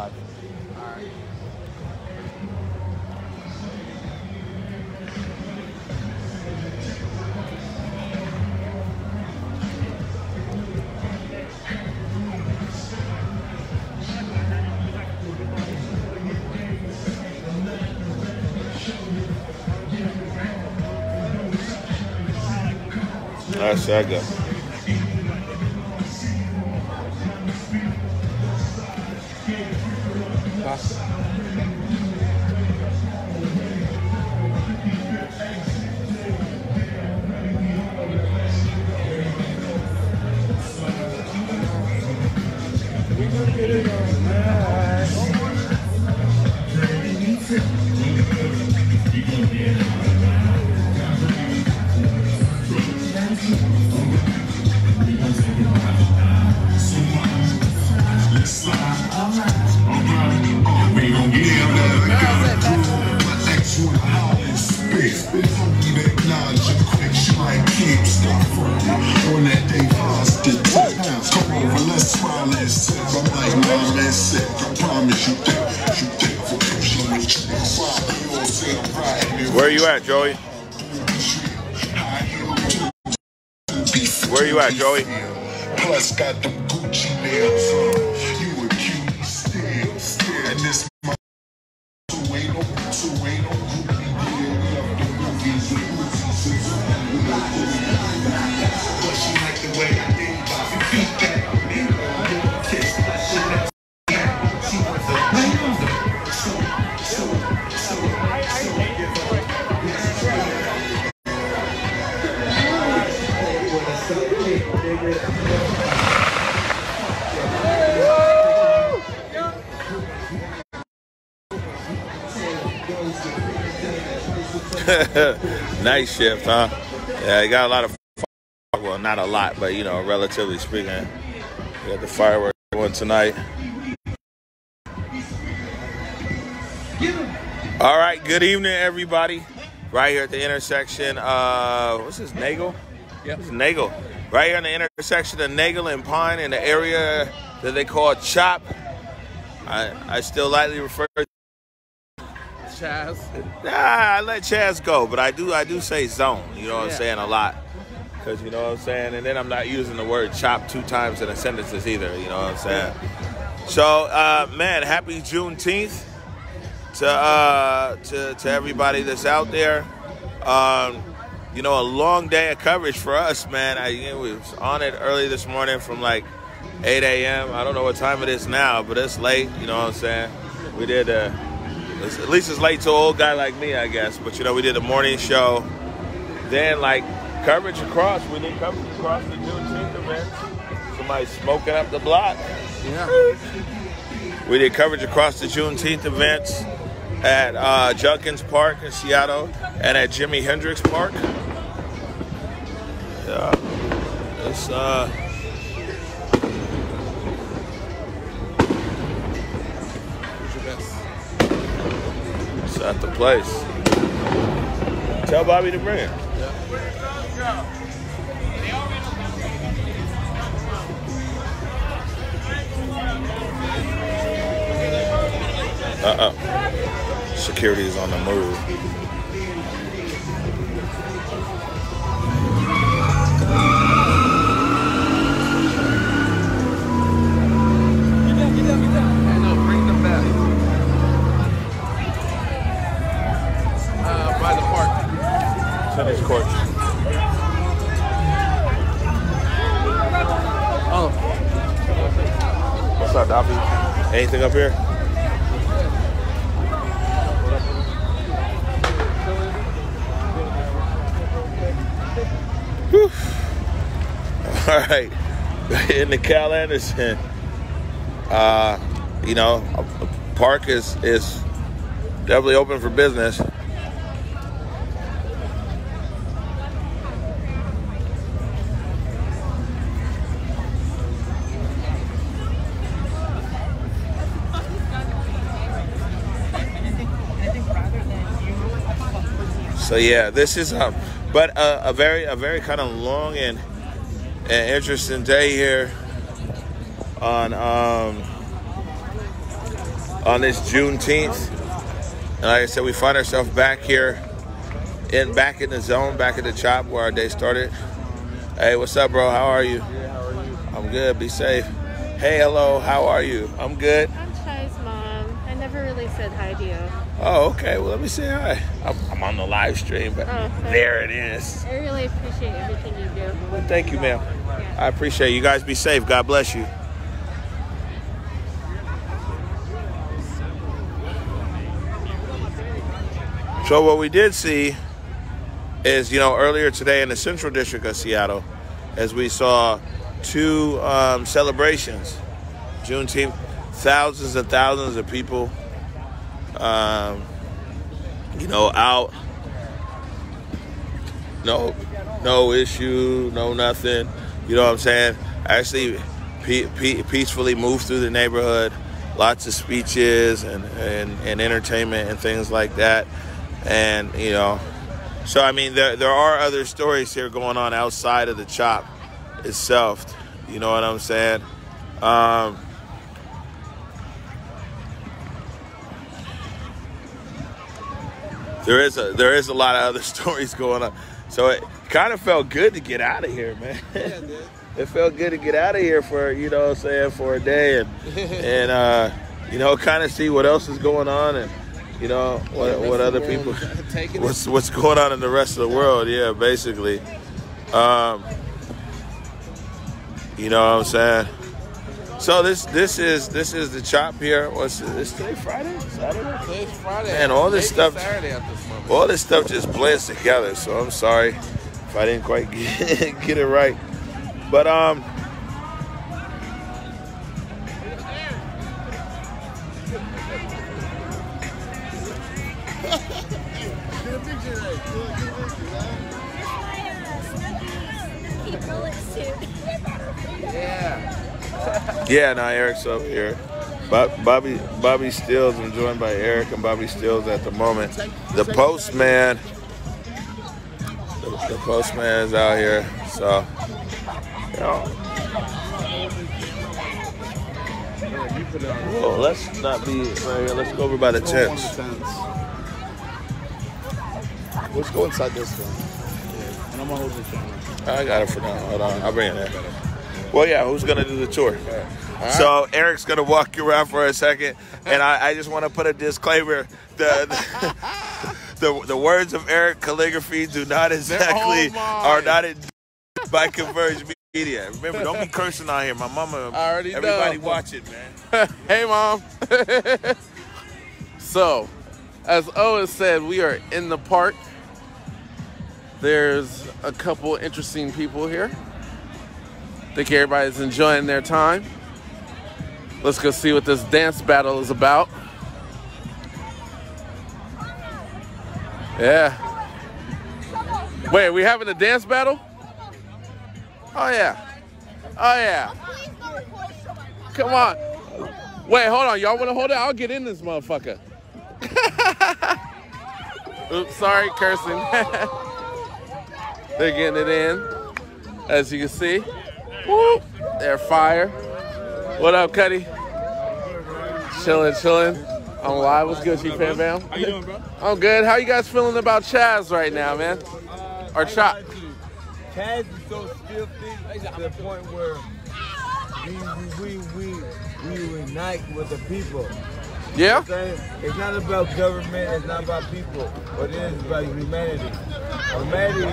God. All right. That's that guy. We're gonna get it on Where you at, Joey? Where you at, Joey? Plus got them Gucci nails. You were cute still. And this my 280 Night shift, huh? Yeah, you got a lot of fireworks. Well, not a lot, but you know, relatively speaking, we got the fireworks one tonight. All right, good evening, everybody. Right here at the intersection of what's this, Nagel? Yeah, it's Nagel. Right here on the intersection of Nagel and Pine in the area that they call CHOP. I still lightly refer to Chaz. Nah, I let Chaz go, but I do say zone, you know what I'm saying, a lot. Because, you know what I'm saying? And then I'm not using the word chop 2 times in a sentence either, you know what I'm saying? So, man, happy Juneteenth to everybody that's out there. You know, a long day of coverage for us, man. We was on it early this morning from like 8 a.m. I don't know what time it is now, but it's late, you know what I'm saying? We did at least it's late to an old guy like me, I guess. But, you know, we did a morning show. Then, like, coverage across. We need coverage across the Juneteenth event. Somebody smoking up the block. Yeah. We did coverage across the Juneteenth events at Judkins Park in Seattle and at Jimi Hendrix Park. Yeah. It's, at the place. Tell Bobby to bring it. Yeah. Uh-uh. Security is on the move. Get down. And they'll bring them back. By the park. Tennis court. Oh. What's up, Doppy? Anything up here? Whew. All right. In the Cal Anderson. You know, park is definitely open for business. So yeah, this is but a very kind of long and interesting day here on on this Juneteenth. And like I said, we find ourselves back here, back in the zone, back at the CHOP where our day started. Hey, what's up, bro? How are you? Yeah, how are you? I'm good. Be safe. Hey, hello. How are you? I'm good. I'm Chaz's mom. I never really said hi to you. Oh, okay. Well, let me say hi. I'm on the live stream, but there it is. I really appreciate everything you do. Well, thank you, ma'am. Yeah. I appreciate it. You guys be safe. God bless you. So what we did see is, you know, earlier today in the Central District of Seattle, as we saw two celebrations, Juneteenth, thousands and thousands of people, you know, out, no issue, no nothing, you know what I'm saying? Actually, peacefully moved through the neighborhood, lots of speeches and entertainment and things like that. And, you know, so, I mean, there are other stories here going on outside of the CHOP itself. You know what I'm saying? There is a lot of other stories going on. So it kind of felt good to get out of here, man. Yeah, it did. It felt good to get out of here for, you know what I'm saying, for a day and you know, kind of see what else is going on and, you know, what other people, what's going on in the rest of the world, yeah, basically. You know what I'm saying? So this is the CHOP here. What's this today? Friday? Saturday? Today's Friday. Man, all this stuff, Saturday at this moment. All this stuff just blends together, so I'm sorry if I didn't quite get it right. But yeah, now Eric's up here. Bobby Stills, I'm joined by Eric and Bobby Stills at the moment. The postman is out here, so, you know. Oh, let's not be right here. Let's go over by the tents. Let's go inside this one. And I'm gonna hold the camera. I got it for now. Hold on, I'll bring it in. Well, yeah, who's going to do the tour? Right. So Eric's going to walk you around for a second, and I just want to put a disclaimer. The words of Eric calligraphy do not exactly, are not by Converge Media. Remember, don't be cursing out here. My mama, I already everybody know. Watch it, man. Hey, Mom. So, as Owen said, we are in the park. There's a couple interesting people here. I think everybody's enjoying their time. Let's go see what this dance battle is about. Yeah. Wait, are we having a dance battle? Oh, yeah. Oh, yeah. Come on. Wait, hold on. Y'all want to hold it? I'll get in this motherfucker. Oops, sorry, cursing. They're getting it in, as you can see. Whoop. They're fire. What up, Cuddy? Chilling. I'm live. What's good, Chief Pam Bam? How you doing, bro? I'm good. How you guys feeling about Chaz right now, man? Or CHOP? Chaz is so filthy to the point where we unite with the people. Yeah? It's not about government, it's not about people, but it is about humanity. Humanity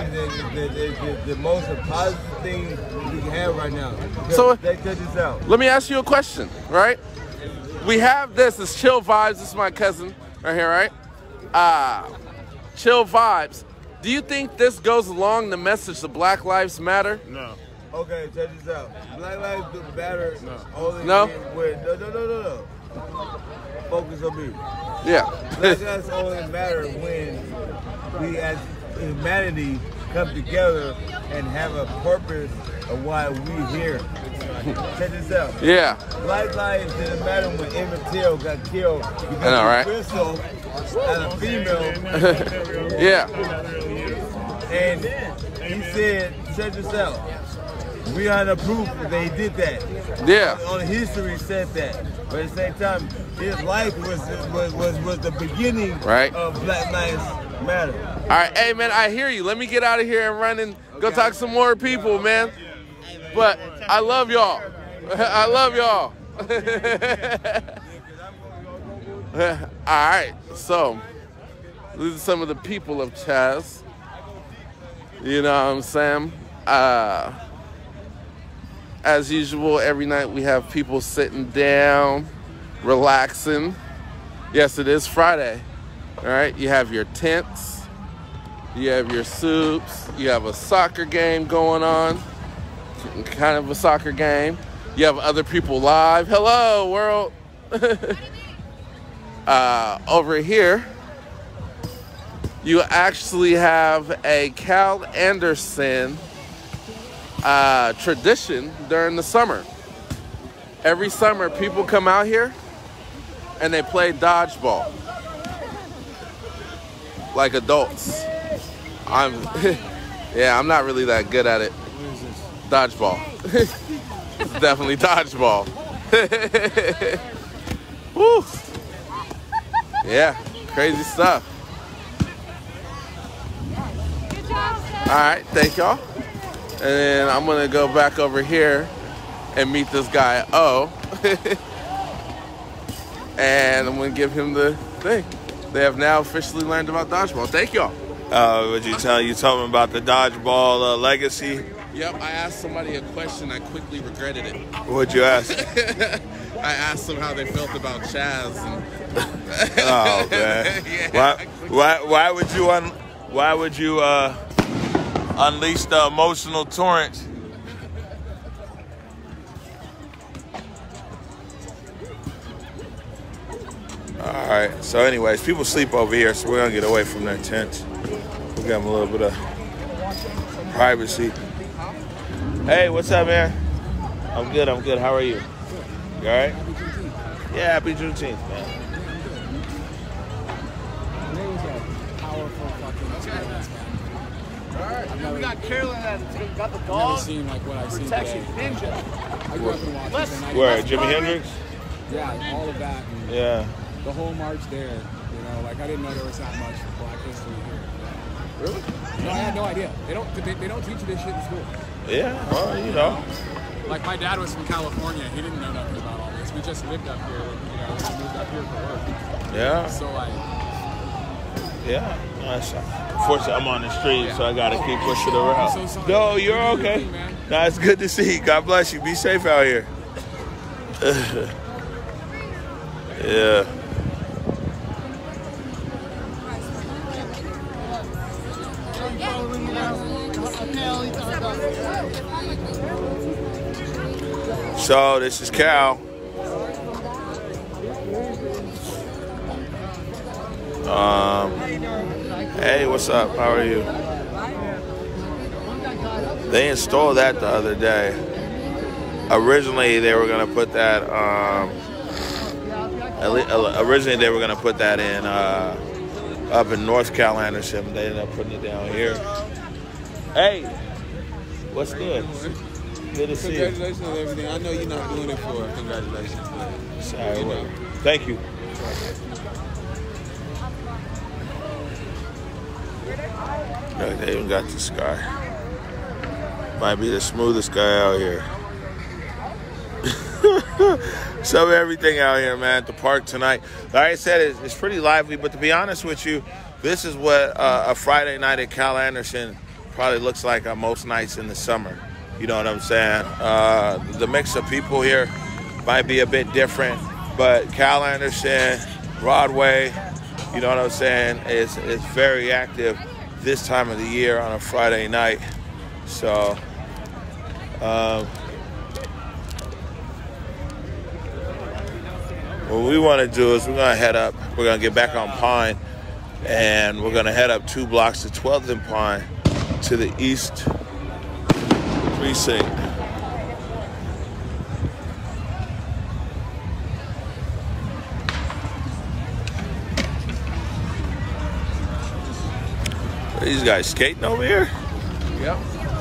is the most positive thing we have right now. So, check this out. Let me ask you a question, right? We have this Chill Vibes. This is my cousin right here, right? Chill Vibes. Do you think this goes along the message of Black Lives Matter? No. Okay, check this out. Black Lives Matter. No. No. Focus on me. Yeah. Black lives only matter when we as humanity come together and have a purpose of why we're here. Check this out. Yeah. Black lives didn't matter when Emmett Till got killed because I know, right? Bristol as a female. Yeah. And he said, check this out. We are the proof that they did that. Yeah. All the history said that. But at the same time, his life was the beginning of Black Lives Matter. All right, hey man, I hear you. Let me get out of here and run and go talk to some more people, man. But I love y'all. I love y'all. All right, so these are some of the people of Chaz. You know what I'm saying? As usual, every night we have people sitting down, relaxing. Yes, it is Friday. All right, you have your tents, you have your soups, you have a soccer game going on, kind of a soccer game. You have other people live. Hello, world. Over here, you actually have a Cal Anderson tradition during the summer. Every summer, people come out here and they play dodgeball like adults. I'm not really that good at it. Dodgeball. It's definitely dodgeball. Woo. Yeah, crazy stuff. All right, thank y'all. And then I'm gonna go back over here and meet this guy, O. And I'm gonna give him the thing. They have now officially learned about dodgeball. Thank y'all. You told him about the dodgeball legacy? Yep, I asked somebody a question, I quickly regretted it. What'd you ask? I asked them how they felt about Chaz. Oh man. Yeah, why would you unleash the emotional torrent? All right. So, anyways, people sleep over here, so we're gonna get away from their tents. We got them a little bit of privacy. Hey, what's up, man? I'm good. I'm good. How are you? You all right? Yeah. Happy Juneteenth, man. Dude, we got Carolyn at the team, got the dog. Like what I've seen protection, ninja. I grew up in Washington. Where, Jimi Hendrix? Yeah, all of that. And yeah. The whole march there, you know, like I didn't know there was that much Black history here. Really? No, I had no idea. They don't teach you this shit in school. Yeah, well, you know. Like my dad was from California. He didn't know nothing about all this. We just lived up here, you know, we moved up here for work. Yeah. So yeah. Unfortunately, I'm on the street, so I gotta keep pushing around. So no, you're okay. Nah, it's good to see you. God bless you. Be safe out here. Yeah. So this is Cal. Hey, what's up? How are you? They installed that the other day. Originally, they were gonna put that. Originally, they were gonna put that in up in North Cal Anderson, but they ended up putting it down here. Hey, what's good? Good to see you. Congratulations on everything. I know you're not doing it for congratulations. But sorry, well, thank you. Look, they even got this guy. Might be the smoothest guy out here. So everything out here, man. At the park tonight, like I said, it's pretty lively. But to be honest with you, this is what a Friday night at Cal Anderson probably looks like on most nights in the summer. You know what I'm saying? The mix of people here might be a bit different, but Cal Anderson, Broadway, you know what I'm saying? It's very active this time of the year on a Friday night. So, what we want to do is we're going to head up. We're going to get back on Pine, and we're going to head up 2 blocks to 12th and Pine to the East Precinct. Are these guys skating over here? Yep.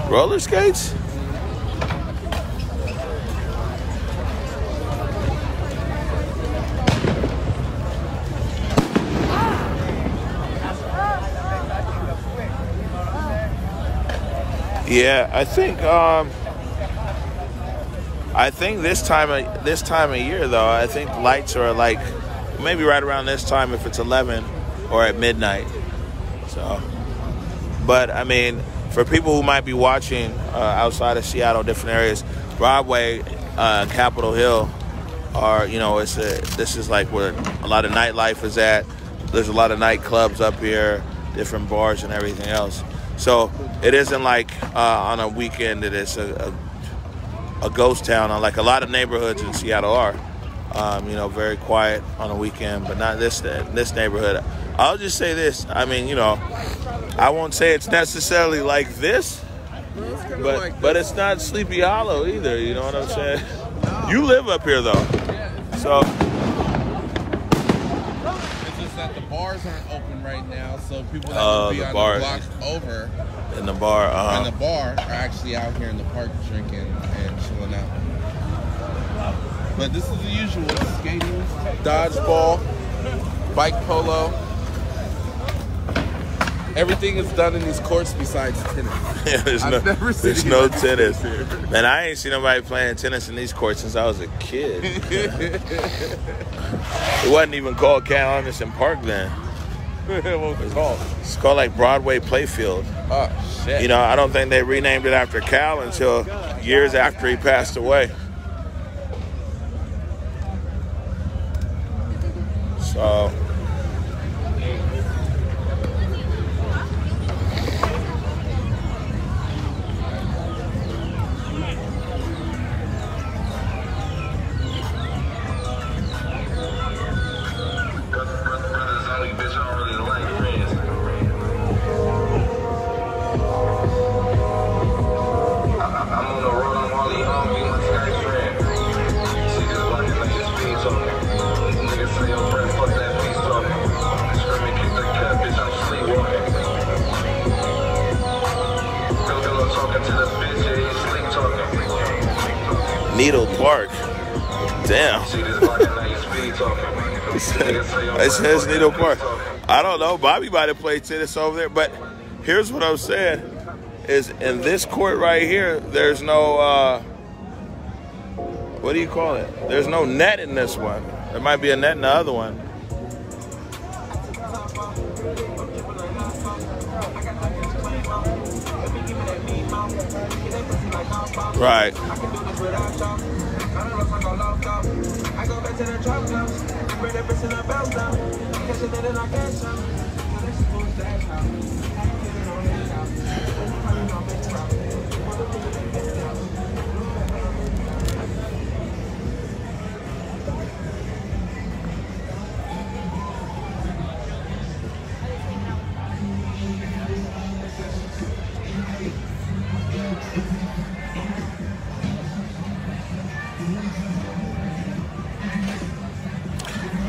Roller skates? Yeah, I think this time of year though, I think the lights are like maybe right around this time if it's 11 or at midnight. So, but I mean, for people who might be watching outside of Seattle, different areas, Broadway, Capitol Hill, are, you know, this is like where a lot of nightlife is at. There's a lot of nightclubs up here, different bars and everything else. So it isn't like on a weekend that it's a ghost town. Like a lot of neighborhoods in Seattle are, you know, very quiet on a weekend, but not this neighborhood. I'll just say this. I mean, you know, I won't say it's necessarily like this, but it's not Sleepy Hollow either. You know what I'm saying? You live up here though, so. That the bars aren't open right now, so people that would be on the block over in the bar are actually out here in the park drinking and chilling out. But this is the usual: skating, dodgeball, bike polo. Everything is done in these courts besides tennis. Yeah, there's no tennis here. Man, I ain't seen nobody playing tennis in these courts since I was a kid. It wasn't even called Cal Anderson Park then. What was it called? It's called like Broadway Playfield. Oh shit! You know, I don't think they renamed it after Cal until years after he passed away. So. Needle Park. Damn. It says Needle Park. I don't know. Bobby might have played tennis over there, but here's what I'm saying: is in this court right here, there's no what do you call it? There's no net in this one. There might be a net in the other one. Right.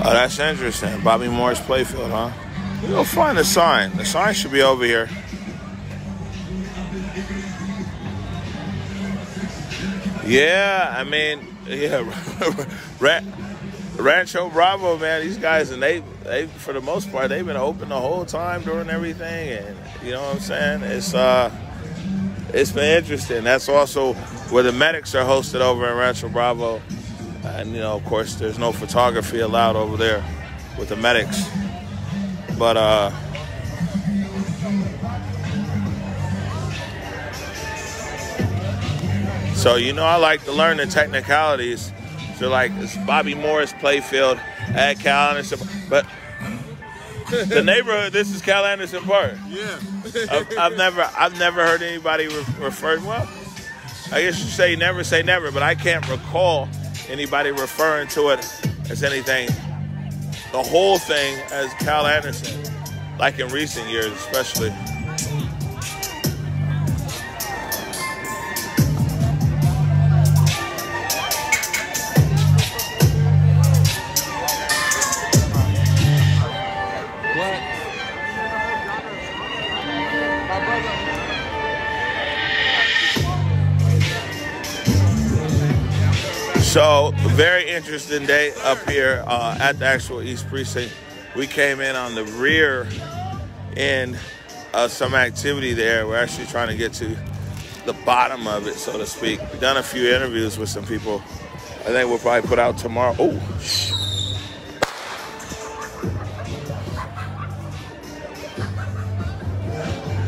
Oh, that's interesting. Bobby Morris Playfield, huh? You'll find the sign. The sign should be over here. Yeah, I mean, yeah. Rancho Bravo, man. These guys, and they for the most part, they've been open the whole time during everything, and you know what I'm saying? It's been interesting. That's also where the medics are hosted over in Rancho Bravo. And, you know, of course, there's no photography allowed over there with the medics. But, so, you know, I like to learn the technicalities. So, like, it's Bobby Morris Playfield at Cal Anderson. But the neighborhood, this is Cal Anderson Park. Yeah. I've never heard anybody refer, well, I guess you say never, but I can't recall anybody referring to it as anything, the whole thing, as Cal Anderson, like in recent years especially. So, very interesting day up here at the actual East Precinct. We came in on the rear end of some activity there. We're actually trying to get to the bottom of it, so to speak. We've done a few interviews with some people. I think we'll probably put out tomorrow.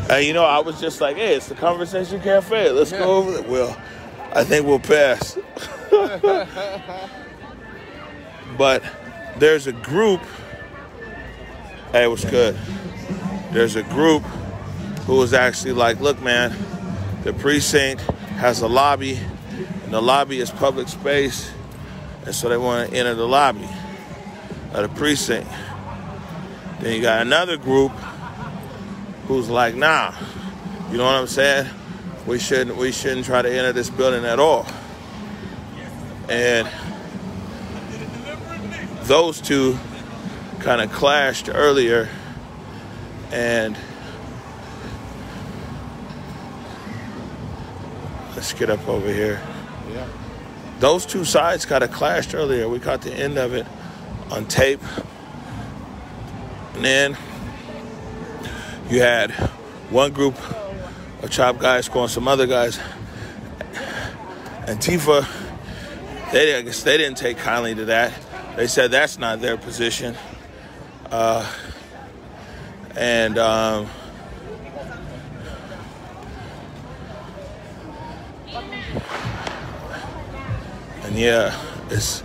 And you know, I was just like, hey, it's the Conversation Cafe. Let's go over it. Well, I think we'll pass. But there's a group. Hey, what's good? There's a group who was actually like, look, man, the precinct has a lobby, and the lobby is public space, and so they want to enter the lobby of the precinct. Then you got another group who's like, nah, you know what I'm saying? We shouldn't try to enter this building at all. And those two kind of clashed earlier, and let's get up over here. Yeah. Those two sides kind of clashed earlier. We caught the end of it on tape. And then you had one group of CHOP guys calling some other guys Antifa. I guess they didn't take kindly to that. They said that's not their position. And yeah, it's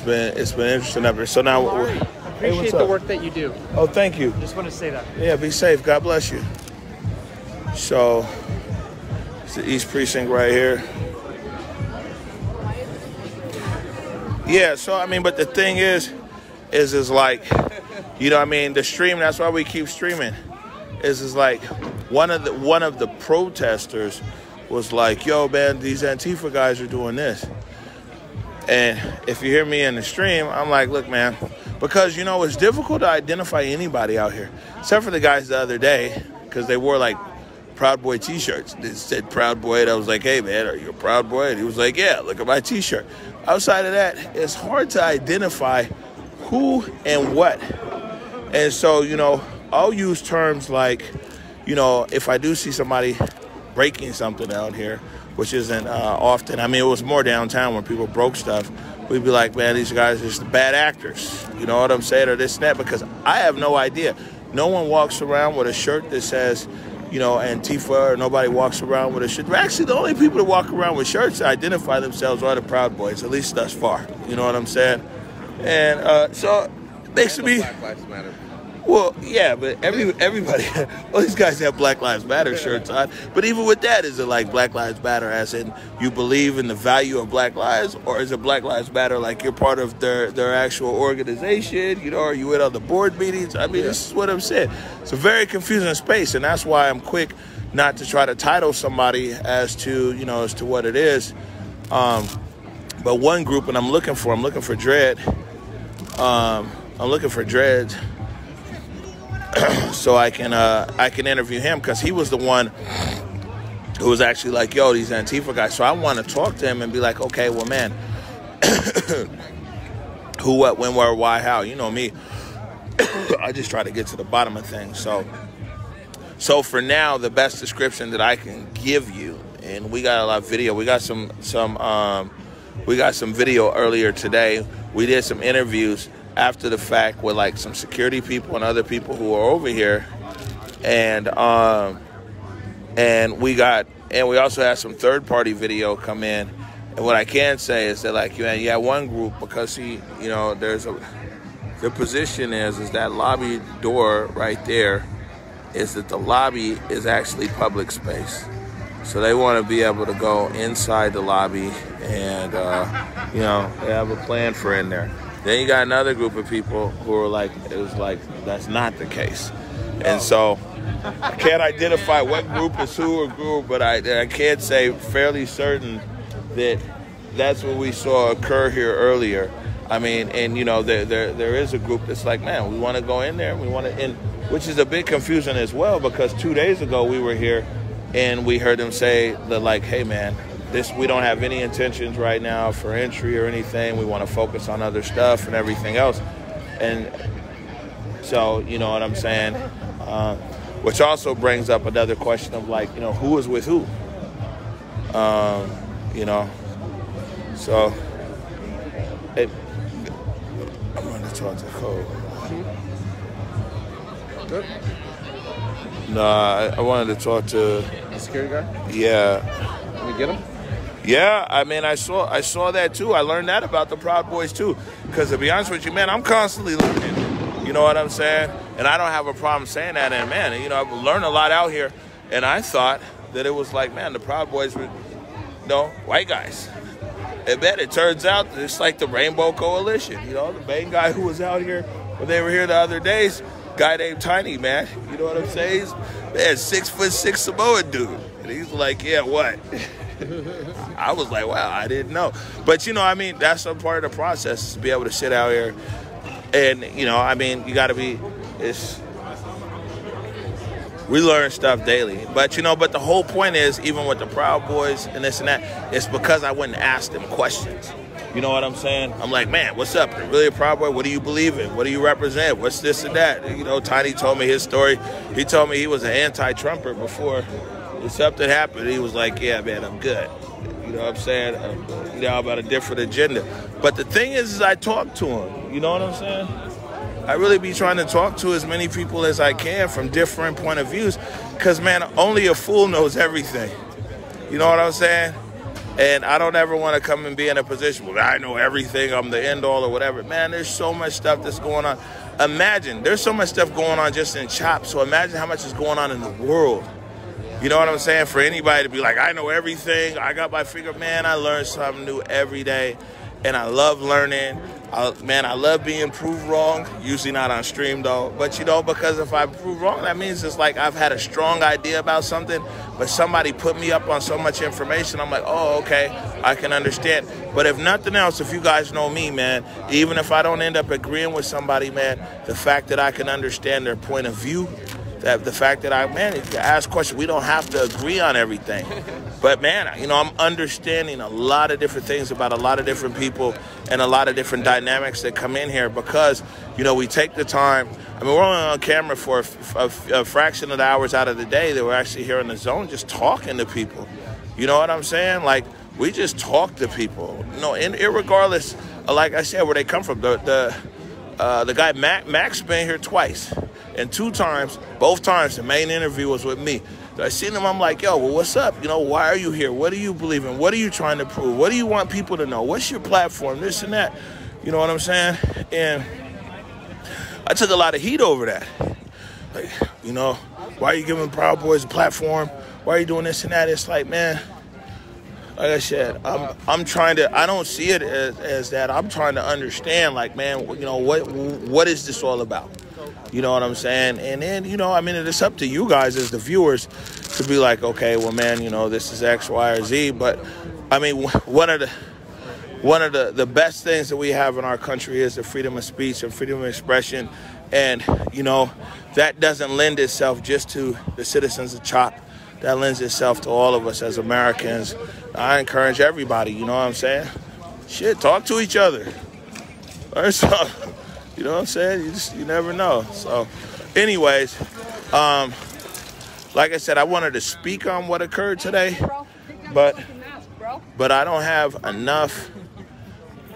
been interesting up here. So now we're appreciate the work that you do. Oh, thank you. Just want to say that. Yeah, be safe. God bless you. So, it's the East Precinct right here. Yeah, so, I mean, but the thing is like, you know what I mean? The stream, that's why we keep streaming. Is like, one of the protesters was like, yo, man, these Antifa guys are doing this. And if you hear me in the stream, I'm like, look, man, because, you know, it's difficult to identify anybody out here, except for the guys the other day, because they wore, like, Proud Boy T-shirts. They said Proud Boy, and I was like, hey, man, are you a Proud Boy? And he was like, yeah, look at my T-shirt. Outside of that, it's hard to identify who and what. And so, you know, I'll use terms like, you know, if I do see somebody breaking something out here, which isn't often. I mean, it was more downtown when people broke stuff. We'd be like, man, these guys are just bad actors. You know what I'm saying? Or this and that, because I have no idea. No one walks around with a shirt that says, you know, Antifa, or nobody walks around with a shirt. Actually, the only people that walk around with shirts that identify themselves are the Proud Boys, at least thus far. You know what I'm saying? And so it makes me... Black Lives Matter. Well, yeah, but everybody, all these guys have Black Lives Matter shirts on. But even with that, is it like Black Lives Matter as in you believe in the value of Black lives? Or is it Black Lives Matter like you're part of their actual organization? You know, are you in on the board meetings? I mean, This is what I'm saying. It's a very confusing space, and that's why I'm quick not to try to title somebody as to, you know, as to what it is. But one group, and I'm looking for Dread. I'm looking for Dread. So I can interview him, because he was the one who was actually like, yo, these Antifa guys. So I want to talk to him and be like, okay, well, man, who, what, when, where, why, how? You know me. I just try to get to the bottom of things. So for now, the best description that I can give you, and we got a lot of video. We got some video earlier today. We did some interviews after the fact with like some security people and other people who are over here, and we also had some third party video come in. And what I can say is that, like, you had one group, because their position is that lobby door right there is that the lobby is actually public space. So they want to be able to go inside the lobby, and you know, they have a plan for in there. Then you got another group of people who are like, it was like, that's not the case. And so I can't identify what group is who or who, but I can say fairly certain that that's what we saw occur here earlier. I mean, and you know, there is a group that's like, man, we want to go in there, and we want to, and which is a bit confusing as well, because 2 days ago we were here and we heard them say that, like, hey, man, we don't have any intentions right now for entry or anything. We want to focus on other stuff and everything else. And so, you know what I'm saying? Which also brings up another question of, like, you know, who is with who? You know, so it, I'm running towards the cold. Good. No, I wanted to talk to the security guy. Yeah. Can we get him? Yeah, I mean, I saw that too. I learned that about the Proud Boys too. Because to be honest with you, man, I'm constantly learning. You know what I'm saying? And I don't have a problem saying that. And man, you know, I've learned a lot out here. And I thought that it was like, man, the Proud Boys were, you know, white guys. And man, it turns out that it's like the Rainbow Coalition. You know, the main guy who was out here when they were here the other days, guy named Tiny, man. You know what I'm saying? He's, man, 6'6" Samoan dude. And he's like, yeah, what? I was like, wow, I didn't know. But, you know, I mean, that's a part of the process, is to be able to sit out here. And, you know, I mean, you got to be, it's, we learn stuff daily. But, you know, but the whole point is, even with the Proud Boys and this and that, it's because I wouldn't ask them questions. You know what I'm saying? I'm like, man, what's up? You're really a Proud Boy? What do you believe in? What do you represent? What's this and that? You know, Tiny told me his story. He told me he was an anti-Trumper before something happened. He was like, yeah, man, I'm good. You know what I'm saying? I'm, you know, about a different agenda. But the thing is I talk to him. You know what I'm saying? I really be trying to talk to as many people as I can from different point of views. Because, man, only a fool knows everything. You know what I'm saying? And I don't ever want to come and be in a position where I know everything, I'm the end all or whatever. Man, there's so much stuff that's going on. Imagine, there's so much stuff going on just in CHOP. So imagine how much is going on in the world. You know what I'm saying? For anybody to be like, I know everything, I got my finger, man, I learn something new every day. And I love learning. Man, I love being proved wrong. Usually not on stream, though. But, you know, because if I prove wrong, that means it's like I've had a strong idea about something, but somebody put me up on so much information. I'm like, oh, okay, I can understand. But if nothing else, if you guys know me, man, even if I don't end up agreeing with somebody, man, the fact that I can understand their point of view, that the fact that I, man, if you ask questions, we don't have to agree on everything. But, man, you know, I'm understanding a lot of different things about a lot of different people and a lot of different dynamics that come in here because, you know, we take the time. I mean, we're only on camera for a fraction of the hours out of the day that we're actually here in the zone just talking to people. You know what I'm saying? Like, we just talk to people. You know, and irregardless, like I said, where they come from. The guy, Mac's been here twice. And two times, both times, the main interview was with me. So I seen him, I'm like, yo, well, what's up? You know, why are you here? What do you believe in? What are you trying to prove? What do you want people to know? What's your platform? This and that. You know what I'm saying? And I took a lot of heat over that. Like, you know, why are you giving Proud Boys a platform? Why are you doing this and that? It's like, man, like I said, I'm trying to, I don't see it as that. I'm trying to understand, like, man, you know, what is this all about? You know what I'm saying? And then, you know, I mean, it's up to you guys as the viewers to be like, okay, well, man, you know, this is X, Y, or Z. But, I mean, one of the best things that we have in our country is the freedom of speech and freedom of expression. And, you know, that doesn't lend itself just to the citizens of CHOP. That lends itself to all of us as Americans. I encourage everybody, you know what I'm saying? Shit, talk to each other. Learn something. You know what I'm saying? You never know. So anyways, like I said, I wanted to speak on what occurred today, but I don't have enough.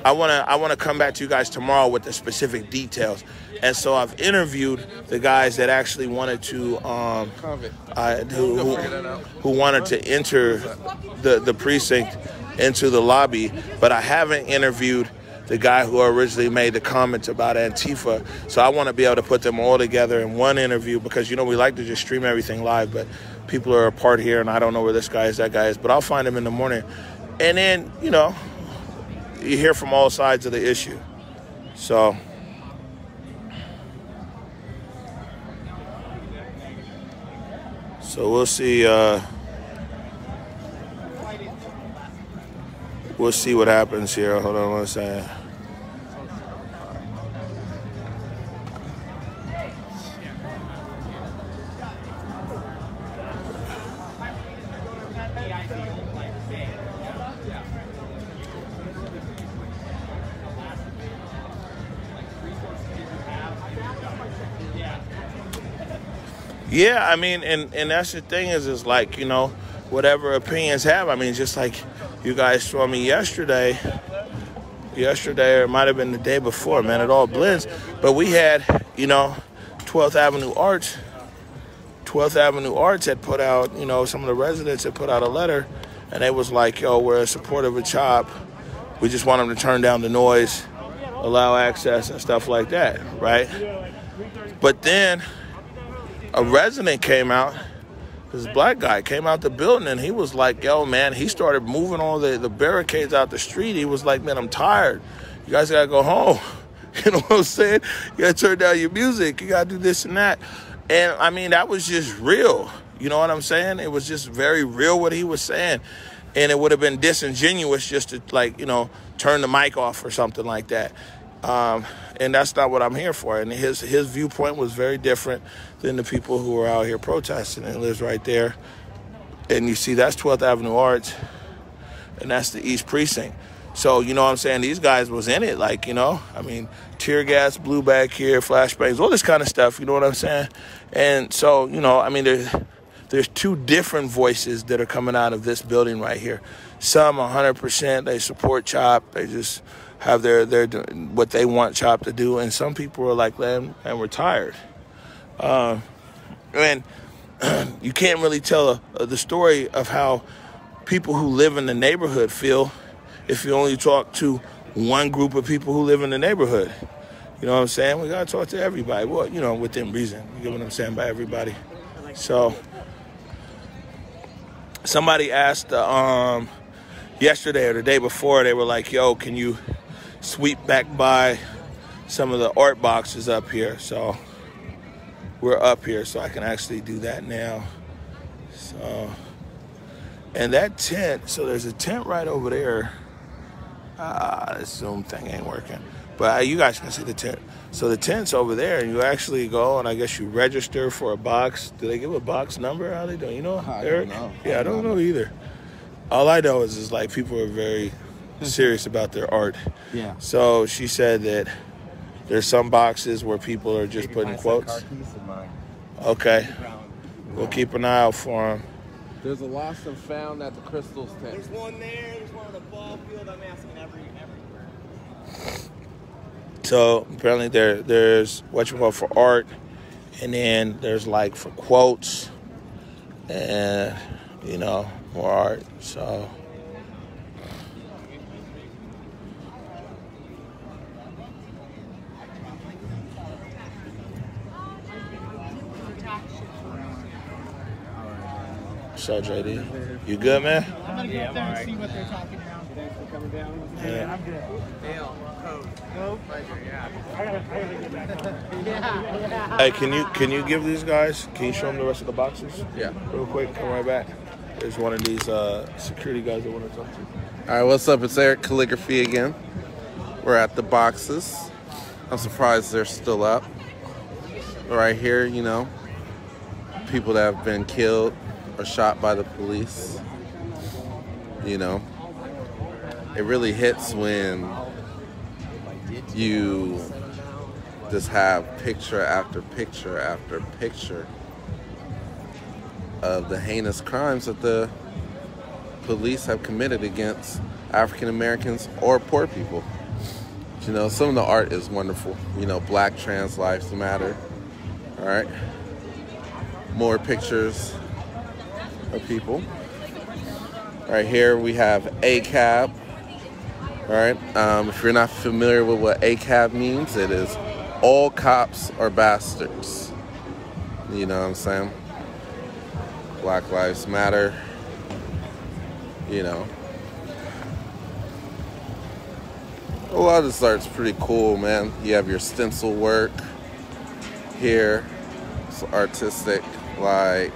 I wanna come back to you guys tomorrow with the specific details. And so I've interviewed the guys that actually wanted to who wanted to enter the precinct into the lobby, but I haven't interviewed the guy who originally made the comments about Antifa. So I want to be able to put them all together in one interview because, you know, we like to just stream everything live, but people are apart here and I don't know where this guy is, that guy is, but I'll find him in the morning. And then, you know, you hear from all sides of the issue. So. So we'll see. We'll see what happens here. Hold on one second. Yeah, I mean, and that's the thing is like, you know, whatever opinions have. I mean, just like you guys saw me yesterday, or it might have been the day before, man, it all blends. But we had, you know, 12th Avenue Arts had put out, you know, some of the residents had put out a letter, and they was like, yo, we're in support of a CHOP. We just want them to turn down the noise, allow access and stuff like that, right? But then a resident came out, this black guy came out the building, and he was like, yo, man, he started moving all the barricades out the street. He was like, man, I'm tired. You guys got to go home. You know what I'm saying? You got to turn down your music. You got to do this and that. And, I mean, that was just real. You know what I'm saying? It was just very real what he was saying. And it would have been disingenuous just to, like, you know, turn the mic off or something like that. And that's not what I'm here for. And his viewpoint was very different than the people who were out here protesting. It lives right there. And you see, that's 12th Avenue Arts, and that's the East Precinct. So, you know what I'm saying? These guys was in it, like, you know, I mean, tear gas blew back here, flashbangs, all this kind of stuff. You know what I'm saying? And so, you know, I mean, there's two different voices that are coming out of this building right here. Some 100%, they support CHOP. They just have their what they want CHOP to do. And some people are like, man, we're tired. And you can't really tell the story of how people who live in the neighborhood feel if you only talk to one group of people who live in the neighborhood. You know what I'm saying? We got to talk to everybody. Well, you know, within reason. You get what I'm saying? By everybody. So somebody asked yesterday or the day before, they were like, yo, can you sweep back by some of the art boxes up here? So we're up here, so I can actually do that now. So, and that tent, so there's a tent right over there. This Zoom thing ain't working. But you guys can see the tent. So the tent's over there, and you actually go, and I guess you register for a box. Do they give a box number? How they doing? You know, Eric? I don't know. Yeah, I don't know either. All I know is like people are very serious about their art. Yeah. So she said that there's some boxes where people are just putting quotes. Okay. We'll keep an eye out for them. There's a lost and found at the Crystals tent. There's one there. There's one on the ball field. I'm asking everywhere. So apparently there's what you call for art, and then there's like for quotes, and you know, more art. So JD, you good, man? I'm gonna go up there and see what they're talking about. Thanks for coming down. Yeah, I'm good. I gotta get back on. Yeah. Hey, can you give these guys? Can you show them the rest of the boxes? Yeah. Real quick, come right back. There's one of these security guys I want to talk to. All right, what's up? It's Eric Calligraphy again. We're at the boxes. I'm surprised they're still up. Right here, you know, people that have been killed or shot by the police. You know, it really hits when you just have picture after picture after picture of the heinous crimes that the police have committed against African Americans or poor people. You know, some of the art is wonderful. You know, Black Trans Lives Matter. All right, more pictures of people. Right here we have ACAB. All right, if you're not familiar with what ACAB means, it is all cops are bastards. You know what I'm saying? Black Lives Matter. You know, a lot of this art's pretty cool, man. You have your stencil work here. It's artistic, like.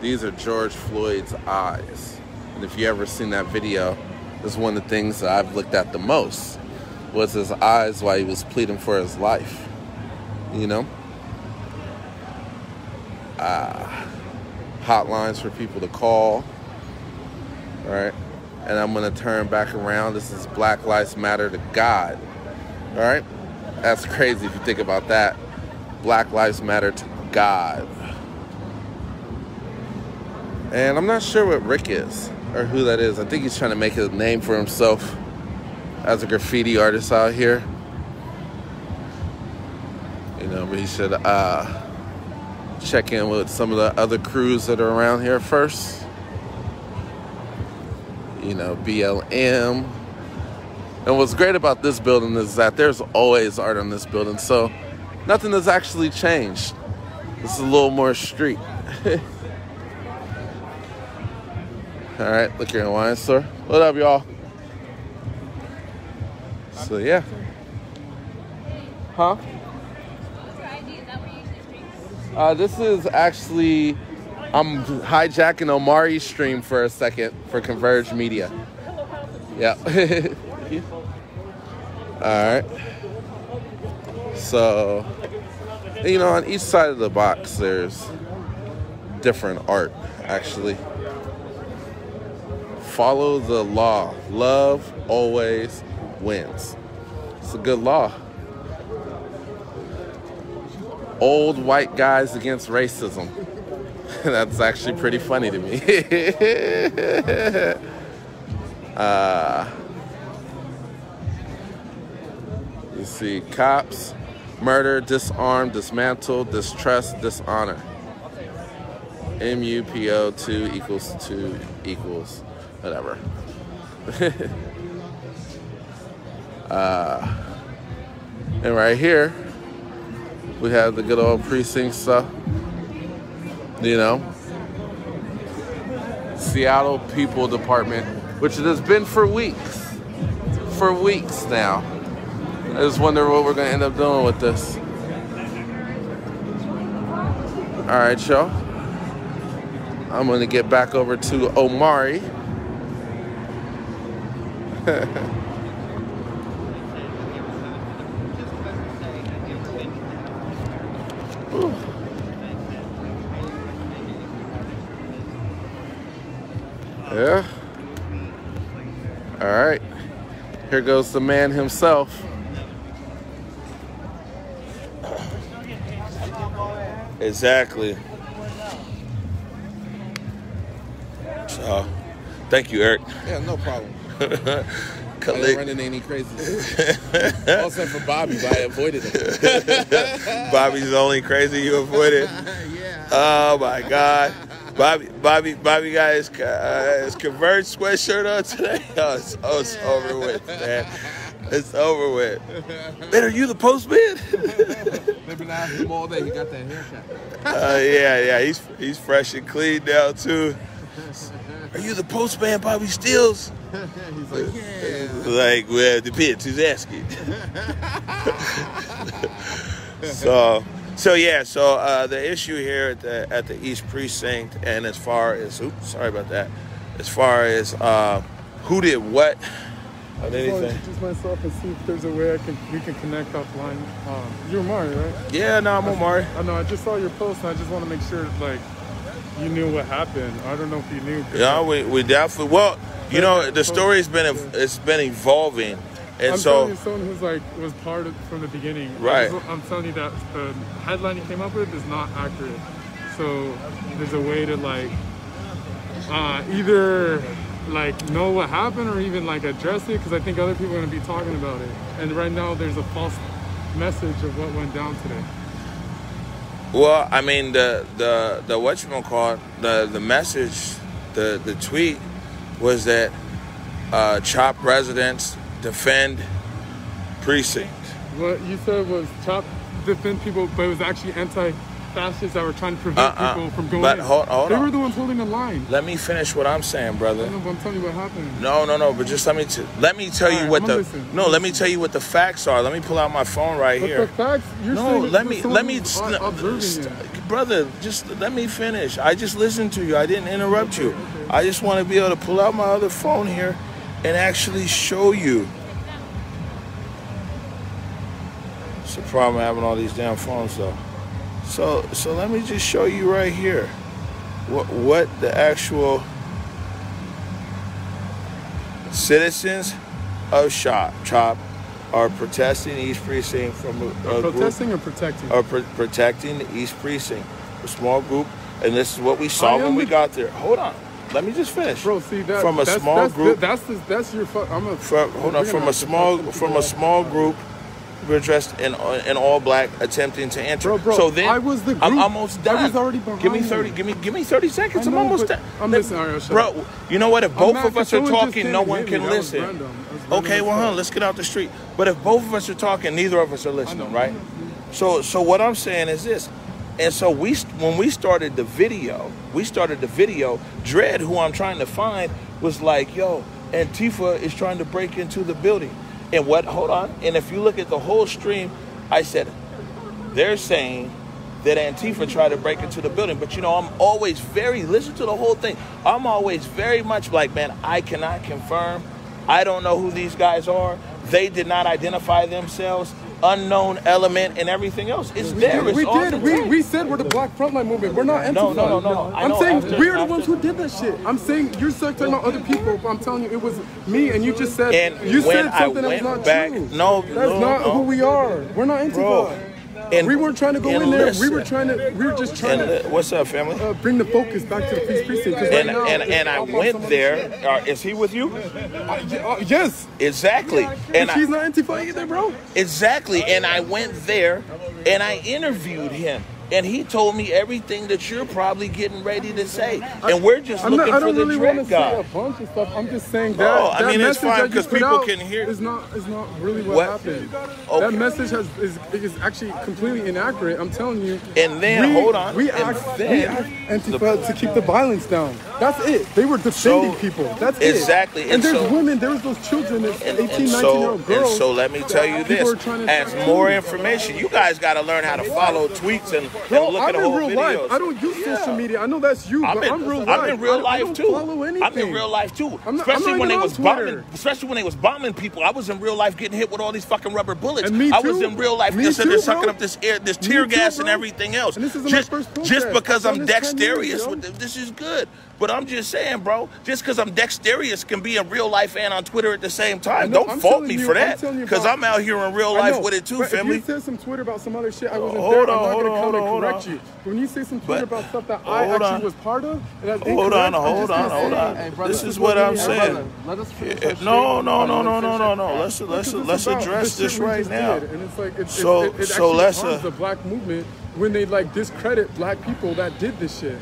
These are George Floyd's eyes. And if you ever seen that video, it's one of the things that I've looked at the most was his eyes while he was pleading for his life, you know? Hotlines for people to call, all right? And I'm gonna turn back around. This is Black Lives Matter to God, all right? That's crazy if you think about that. Black Lives Matter to God. And I'm not sure what Rick is or who that is. I think he's trying to make a name for himself as a graffiti artist out here. You know, but he should check in with some of the other crews that are around here first. You know, BLM. And what's great about this building is that there's always art on this building, so nothing has actually changed. This is a little more street. All right, look here, wine store. What up, y'all? So, yeah. Huh? What's your ID? Is that where you usually stream? This is actually, I'm hijacking Omari's stream for a second for Converge Media. Yeah. Thank you. All right. So, you know, on each side of the box, there's different art, actually. Follow the law. Love always wins. It's a good law. Old white guys against racism. That's actually pretty funny to me. You see, cops, murder, disarm, dismantle, distrust, dishonor. MUPO 2 equals 2 equals whatever. And right here, we have the good old precinct stuff. You know, Seattle People Department, which it has been for weeks now. I just wonder what we're gonna end up doing with this. All right, y'all. I'm gonna get back over to Omari. Yeah. All right. Here goes the man himself. Exactly. So, thank you, Eric. Yeah, no problem. Ain't running any crazy. All set for Bobby, but I avoided him. Bobby's only crazy you avoided. Yeah. Oh my God. Bobby got his Converge sweatshirt on today. Oh, it's over with, man. It's over with. Man, are you the postman? They've been asking him all day. He got that haircut. Yeah. He's fresh and clean now too. Are you the postman, Bobby Steels? He's like, yeah. Like, well, depends who's asking. So the issue here at the East Precinct, and as far as, oops, sorry about that, as far as who did what, I just anything. Want to introduce myself and see if there's a way we can connect offline. You're Omari, right? Yeah, no, I'm Omari. I know. I just saw your post, and I just want to make sure like you knew what happened. I don't know if you knew. Yeah, we definitely. Well, you know, the story's been evolving. And I'm telling you, someone who's like was part of from the beginning. Right. I'm telling you that the headline you came up with is not accurate. So there's a way to like either like know what happened or even like address it, because I think other people are going to be talking about it. And right now there's a false message of what went down today. Well, I mean the whatchamacallit, the message, the tweet was that CHOP residents defend precinct. What you said was CHOP defend people, but it was actually anti-fascists that were trying to prevent people from going in. Hold on. They were the ones holding the line. Let me finish what I'm saying, brother. I know, but I'm telling you what happened. No. But just let me tell you what the facts are. Let me pull out my phone here. The facts. You're no, saying let me brother. Just let me finish. I just listened to you. I didn't interrupt you. Okay. I just want to be able to pull out my other phone here and actually show you. It's a problem having all these damn phones though. So let me just show you right here what the actual citizens of CHOP are protesting East Precinct from a protesting group, or protecting? Protecting the East Precinct. A small group And this is what we saw when we got there. Hold on. Let me just finish. Bro, see, that, from a small group. That's your. I'm a, from, hold on. From a small group, we're dressed in all black, attempting to enter. Bro, so then I was the group. I'm almost done. I was already behind. Give me 30 seconds. I'm almost done. I'm missing Ariel. Bro, you know what? If both of us are talking, no one can listen. Okay, well, huh? Let's get out the street. But if both of us are talking, neither of us are listening, right? So what I'm saying is this. And so when we started the video, Dredd, who I'm trying to find, was like, yo, Antifa is trying to break into the building. And what, hold on. And if you look at the whole stream, I said, they're saying that Antifa tried to break into the building. But, you know, I'm always listen to the whole thing. I'm always very much like, man, I cannot confirm. I don't know who these guys are. They did not identify themselves. Unknown element and everything else. It's there. We said we're the Black Frontline Movement. We're not Antifa. No. I'm saying we're the ones who did that shit. I'm saying you're talking about other people. But I'm telling you, it was me, and you just said something that was not true. That's not who we are. We're not Antifa. Bro. And we weren't trying to go in there. We were just trying to. What's up, family? Bring the focus back to the Peace Precinct. I went there. Is he with you? Yes. Exactly. And he's not Antifa either, bro. Exactly. And I went there, and I interviewed him, and he told me everything that you're probably getting ready to say. And we're just looking for the dread guy. I don't really want to say a bunch of stuff. I'm just saying that. Oh, I mean, it's fine because people can hear. It's not really what happened. Okay. That message is actually completely inaccurate. I'm telling you. And then, hold on. We asked Antifa to keep the violence down. That's it. They were defending people. That's it. Exactly. And there's women. There's those children. There's 18-, 19-year-old girls. And so let me tell you this. As more information, you guys got to learn how to follow tweets and... Bro, I'm in real life. I don't use social media. I know that's you, but I'm real life. I'm in real life too. I'm in real life too. Especially when they was bombing. Especially when they was bombing people. I was in real life getting hit with all these fucking rubber bullets. I was in real life. They're sucking up this tear gas and everything else. Just because I'm dexterous with this is good. But I'm just saying, bro, just because I'm dexterous can be in real life and on Twitter at the same time. Don't fault me for that, because I'm out here in real life with it too, family. If you said some Twitter about some other shit, I wasn't there. I'm not going to come and correct you. When you say some Twitter about stuff that I actually was part of, hold on. This is what I'm saying. No. Let's address this right now. And it's like it actually harms the Black movement when they like discredit Black people that did this shit.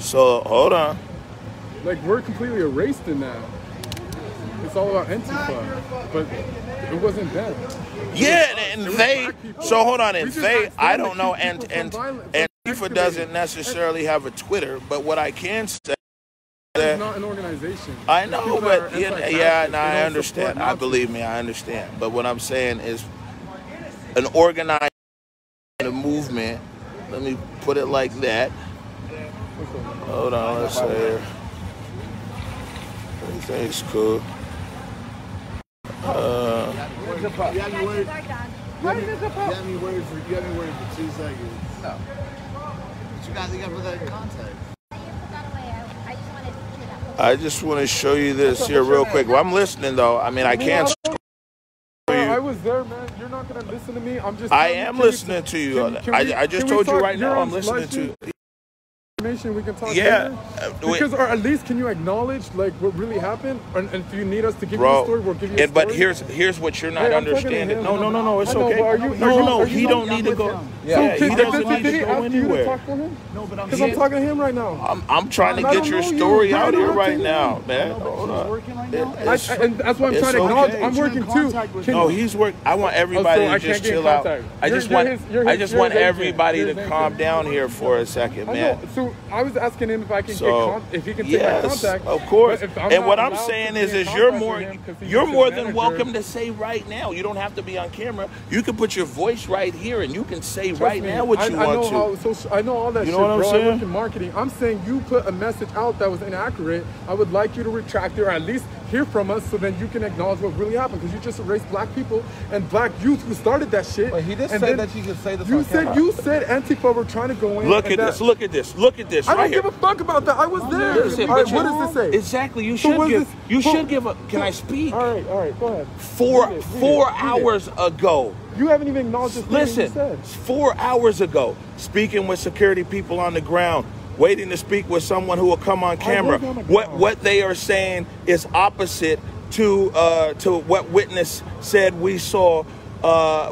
So, hold on. Like, we're completely erased in that. It's all about Antifa. But it wasn't that. Yeah, I don't know. And Antifa doesn't necessarily have a Twitter. But what I can say. It's not an organization. I know, but I understand. I understand. But what I'm saying is an organized movement. Let me put it like that. Hold on, let's see here. Everything's cool. You have me worried for 2 seconds. No. But you guys got for that contact. I just want to show you this here real quick. Well, I'm listening though. I mean, I can't. I was there, man. You're not gonna listen to me. I am listening to you. I just told you right now, I'm listening to you. We can talk because or at least can you acknowledge like what really happened, and if you need us to give you a story, we'll give you a story. But here's what you're not understanding. No, it's okay. He don't need to go. Yeah, he doesn't need to go anywhere. No, but I'm talking to him right now. I'm trying to get your story out here right now, man. Hold on. And that's why I'm trying to acknowledge. I'm working too. No, he's working. I want everybody to just chill out. I just want everybody to calm down here for a second, man. I was asking him if I can get, if he can take my contact. Of course. And what I'm saying is you're more than welcome to say right now. You don't have to be on camera. You can put your voice right here, and you can say right now what you want to. I know all that shit, bro. I work in marketing. I'm saying you put a message out that was inaccurate. I would like you to retract it, or at least hear from us, so then you can acknowledge what really happened. Because you just erased Black people and Black youth who started that shit. But he did say that you could say this. You said Antifa were trying to go in. Look at this. I don't give a fuck about that. I was there. Listen, right, what does this say? Exactly. You should give up. Can I speak? All right. Go ahead. Four hours ago. You haven't even acknowledged this. Listen. 4 hours ago, speaking with security people on the ground, waiting to speak with someone who will come on camera. What they are saying is opposite to what witness said we saw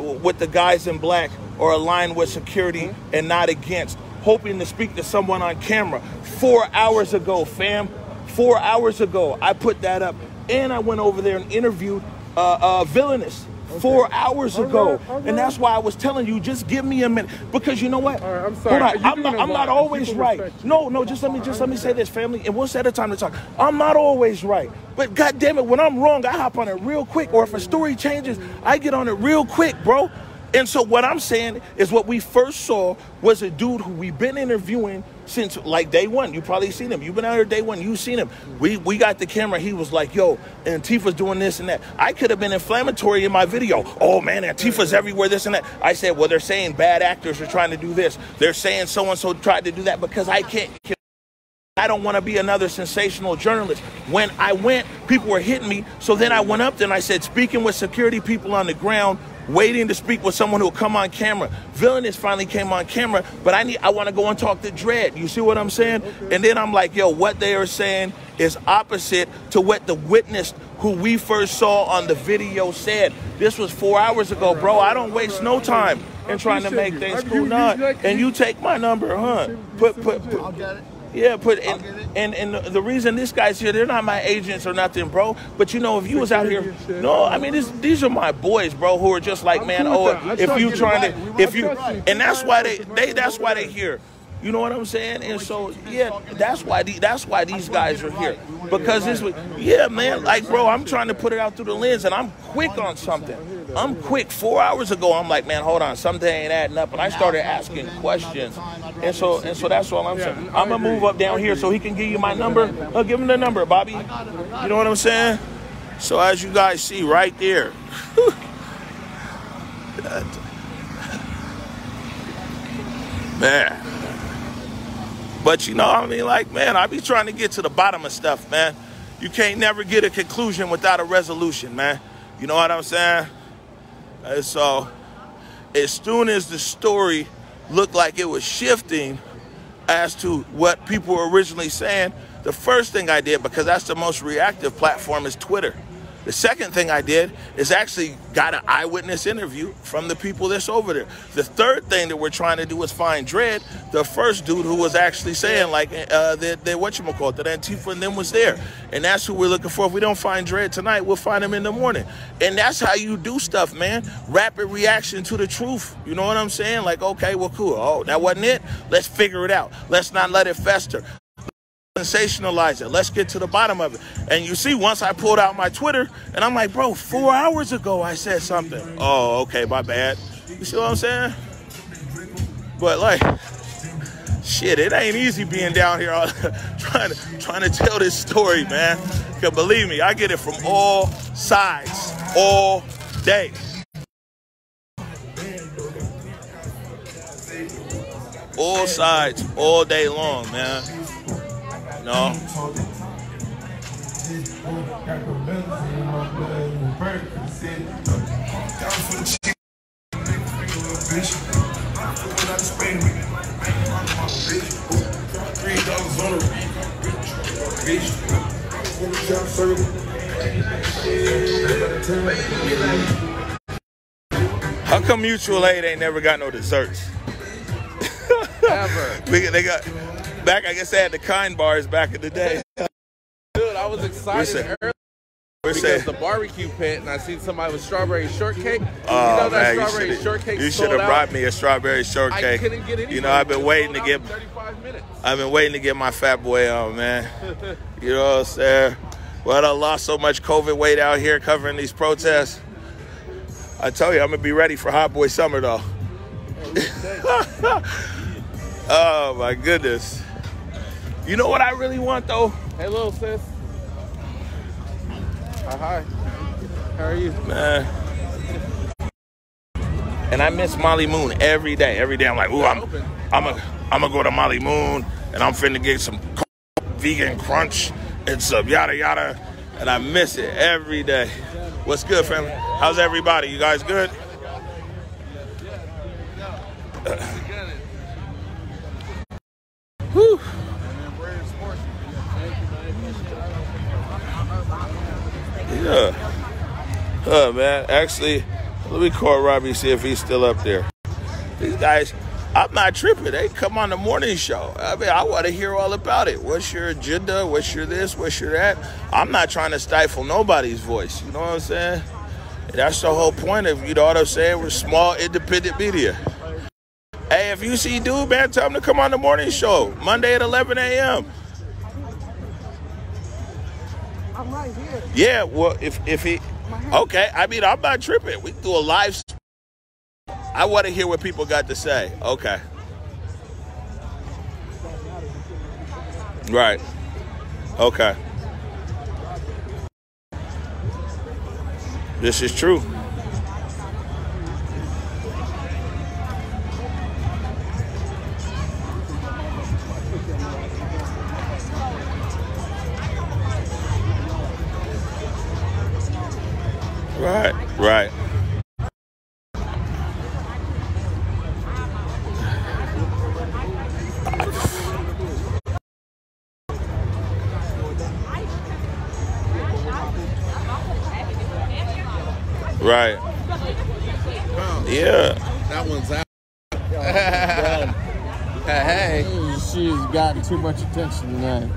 with the guys in black, or aligned with security and not against. Hoping to speak to someone on camera. 4 hours ago, fam. 4 hours ago, I put that up. And I went over there and interviewed Villainous. Okay. 4 hours ago. Right. And that's why I was telling you, just give me a minute. Because you know what? All right, I'm sorry. I'm not always right. No, just let me say this, family. And we'll set a time to talk. I'm not always right. But God damn it, when I'm wrong, I hop on it real quick. Or if a story changes, I get on it real quick, bro. And so what I'm saying is what we first saw was a dude who we've been interviewing since like day one. You probably seen him. You've been out here day one. You've seen him. We got the camera. He was like, yo, Antifa's doing this and that. I could have been inflammatory in my video. Oh, man, Antifa's everywhere, this and that. I said, well, they're saying bad actors are trying to do this. They're saying so-and-so tried to do that, because I can't. I don't want to be another sensational journalist. When I went, people were hitting me. So then I went up there and I said, speaking with security people on the ground, waiting to speak with someone who'll come on camera. Villainous finally came on camera, but I want to go and talk to Dredd. You see what I'm saying? Okay. And then I'm like, yo, what they are saying is opposite to what the witness who we first saw on the video said. This was 4 hours ago, right, bro. I don't waste no time in trying to make things cool. And you take my number, huh? I'll get it. Yeah, and the reason this guy's here, they're not my agents or nothing, bro. But you know, if you was out here, no, I mean, these are my boys, bro, who are just like, man, oh, if you trying to, if you, and that's why that's why they here. You know what I'm saying? And so, yeah, that's why these guys are here, because this, yeah, man, like, bro, I'm trying to put it out through the lens, and I'm quick on something. I'm quick. 4 hours ago, I'm like, man, hold on, something ain't adding up, and I started asking questions. And so that's all I'm saying. I'm gonna move up down here so he can give you my number. I'll give him the number, Bobby. You know what I'm saying? So as you guys see right there. Man. But you know, I mean, like, man, I be trying to get to the bottom of stuff, man. You can't never get a conclusion without a resolution, man. You know what I'm saying? And so as soon as the story looked like it was shifting as to what people were originally saying, the first thing I did, because that's the most reactive platform, is Twitter. The second thing I did is actually got an eyewitness interview from the people that's over there. The third thing that we're trying to do is find Dredd, the first dude who was actually saying, like, that Antifa and them was there. And that's who we're looking for. If we don't find Dredd tonight, we'll find him in the morning. And that's how you do stuff, man. Rapid reaction to the truth. You know what I'm saying? Like, okay, well, cool. Oh, that wasn't it? Let's figure it out. Let's not let it fester. Sensationalize it. Let's get to the bottom of it. And you see, once I pulled out my Twitter, and I'm like, bro, 4 hours ago I said something. Oh, okay, my bad. You see what I'm saying? But like, shit, it ain't easy being down here trying to tell this story, man. Because believe me, I get it from all sides, all day. All sides, all day long, man. No. How come mutual aid ain't never got no desserts? Ever. They got. Back, I guess they had the Kind bars back in the day. Dude, I was excited earlier because the barbecue pit, and I seen somebody with strawberry shortcake. Oh, you know, that man, strawberry shortcake. You should have brought me a strawberry shortcake. I couldn't get any. You know, I've been waiting to get. 35 minutes. I've been waiting to get my fat boy on, man. You know what I'm saying? Well, I lost so much COVID weight out here covering these protests. I tell you, I'm gonna be ready for Hot Boy Summer though. Oh my goodness. You know what I really want, though? Hey, little sis. Hi. How are you? Man. And I miss Molly Moon every day. Every day I'm like, ooh, I'm gonna go to Molly Moon, and I'm finna get some vegan crunch and some yada yada. And I miss it every day. What's good, family? How's everybody? You guys good? Whew. Yeah. Man. Actually, let me call Robbie, see if he's still up there. These guys, I'm not tripping. They come on the morning show. I mean, I want to hear all about it. What's your agenda? What's your this? What's your that? I'm not trying to stifle nobody's voice. You know what I'm saying? That's the whole point of, you know what I'm saying, we're small, independent media. Hey, if you see dude, man, tell him to come on the morning show. Monday at 11 a.m. I'm right here. Yeah, well, if he... Okay, I mean, I'm not tripping. We do a live... I want to hear what people got to say. Okay. Right. Okay. This is true. Right, right. Right. Yeah. That one's out. Hey. She's gotten too much attention tonight.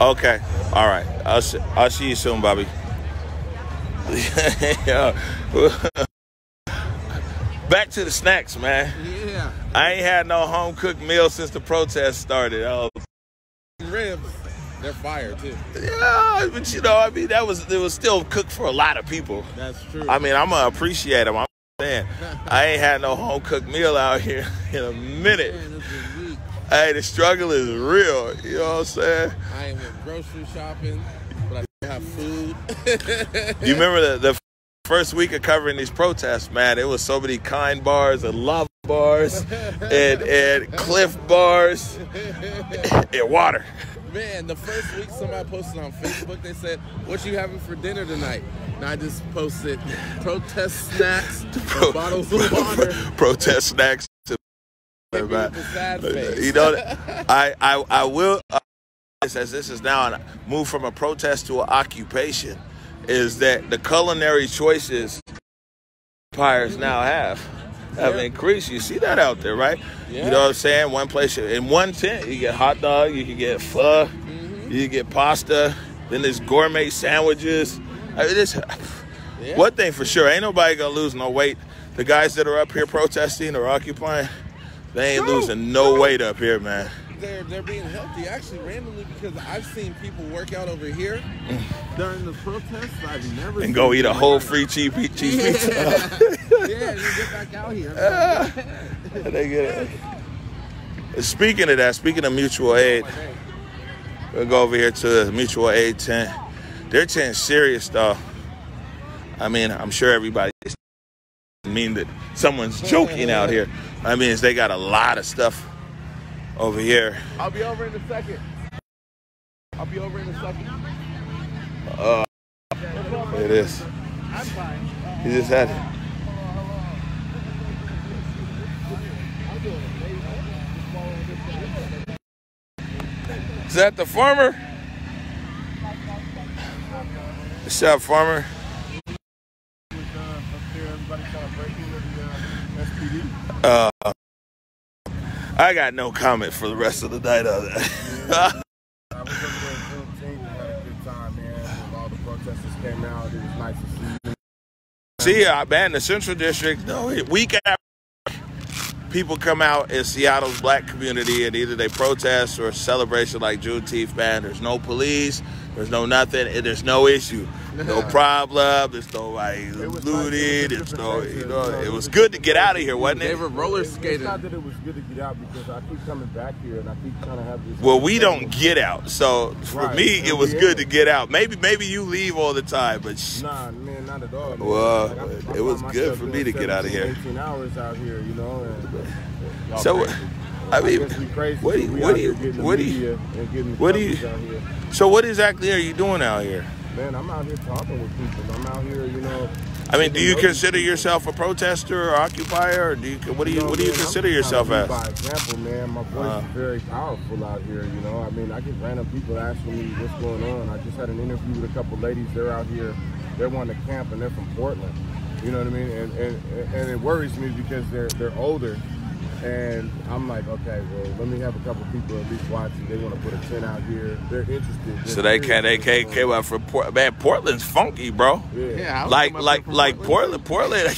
Okay. All right. I'll see you soon, Bobby. Back to the snacks, man. Yeah. I ain't had no home cooked meal since the protest started. Oh. Ribs. They're fire too. Yeah, but you know, I mean, it was still cooked for a lot of people. That's true. I mean, I'm gonna appreciate them. I'm saying, I ain't had no home cooked meal out here in a minute. Man, hey, the struggle is real. You know what I'm saying? I ain't went grocery shopping, but I have food. You remember the first week of covering these protests, man? It was so many kind bars and lava bars and Cliff bars and water. Man, the first week somebody posted on Facebook, they said, what you having for dinner tonight? And I just posted protest snacks, bottles of water. Protest snacks. Sad face. You know, I will, as this is now a move from a protest to an occupation, is that the culinary choices empires now have increased. You see that out there, right? Yeah. You know what I'm saying? One place, in one tent, you get hot dog, you can get pho, you can get pasta, then there's gourmet sandwiches. I mean, one thing for sure, ain't nobody gonna lose no weight. The guys that are up here protesting or occupying, they ain't losing no weight up here, man. They're being healthy, actually, randomly, because I've seen people work out over here during the protests. I've never and go eat a whole free cheese pizza. Yeah, you get back out here. They get it. Speaking of mutual aid, we'll go over here to the mutual aid tent. Their tent's serious, though. I mean, I'm sure everybody mean that someone's joking out here. I mean, they got a lot of stuff over here. I'll be over in a second. Oh, look at this. I'm fine. He just had it. Is that the farmer? What's up, farmer? I got no comment for the rest of the night on that. I was over there in 15 and had a good time, man. All the protesters came out. It was nice to see. See, man, the Central District, week after people come out in Seattle's black community and either they protest or celebration like Juneteenth, man. There's no police, there's no nothing, and there's no issue. No problem. There's nobody looting. There's no, you know, it was good to get out of here, wasn't it? They were roller skating. It's not that it was good to get out because I keep coming back here and I keep trying to have this. Well, we don't get out, so for me, it was good to get out. Maybe you leave all the time, but nah, man, not at all. Man. Well, like, it was good for me to get out of here. 18 hours out here, you know. And so. I mean, what do you? So what exactly are you doing out here? Man, I'm out here talking with people. I'm out here, you know, I mean, do you consider yourself a protester or occupier? Or do you, what do you consider yourself as? By example, man, my voice is very powerful out here. You know, I mean, I get random people asking me what's going on. I just had an interview with a couple ladies. They're out here. They're wanting to camp, and they're from Portland. You know what I mean? And it worries me because they're older. And I'm like, okay, well, let me have a couple people at least watching. They want to put a tent out here. They're interested. So they came out from Portland. Man, Portland's funky, bro. Yeah, like Portland.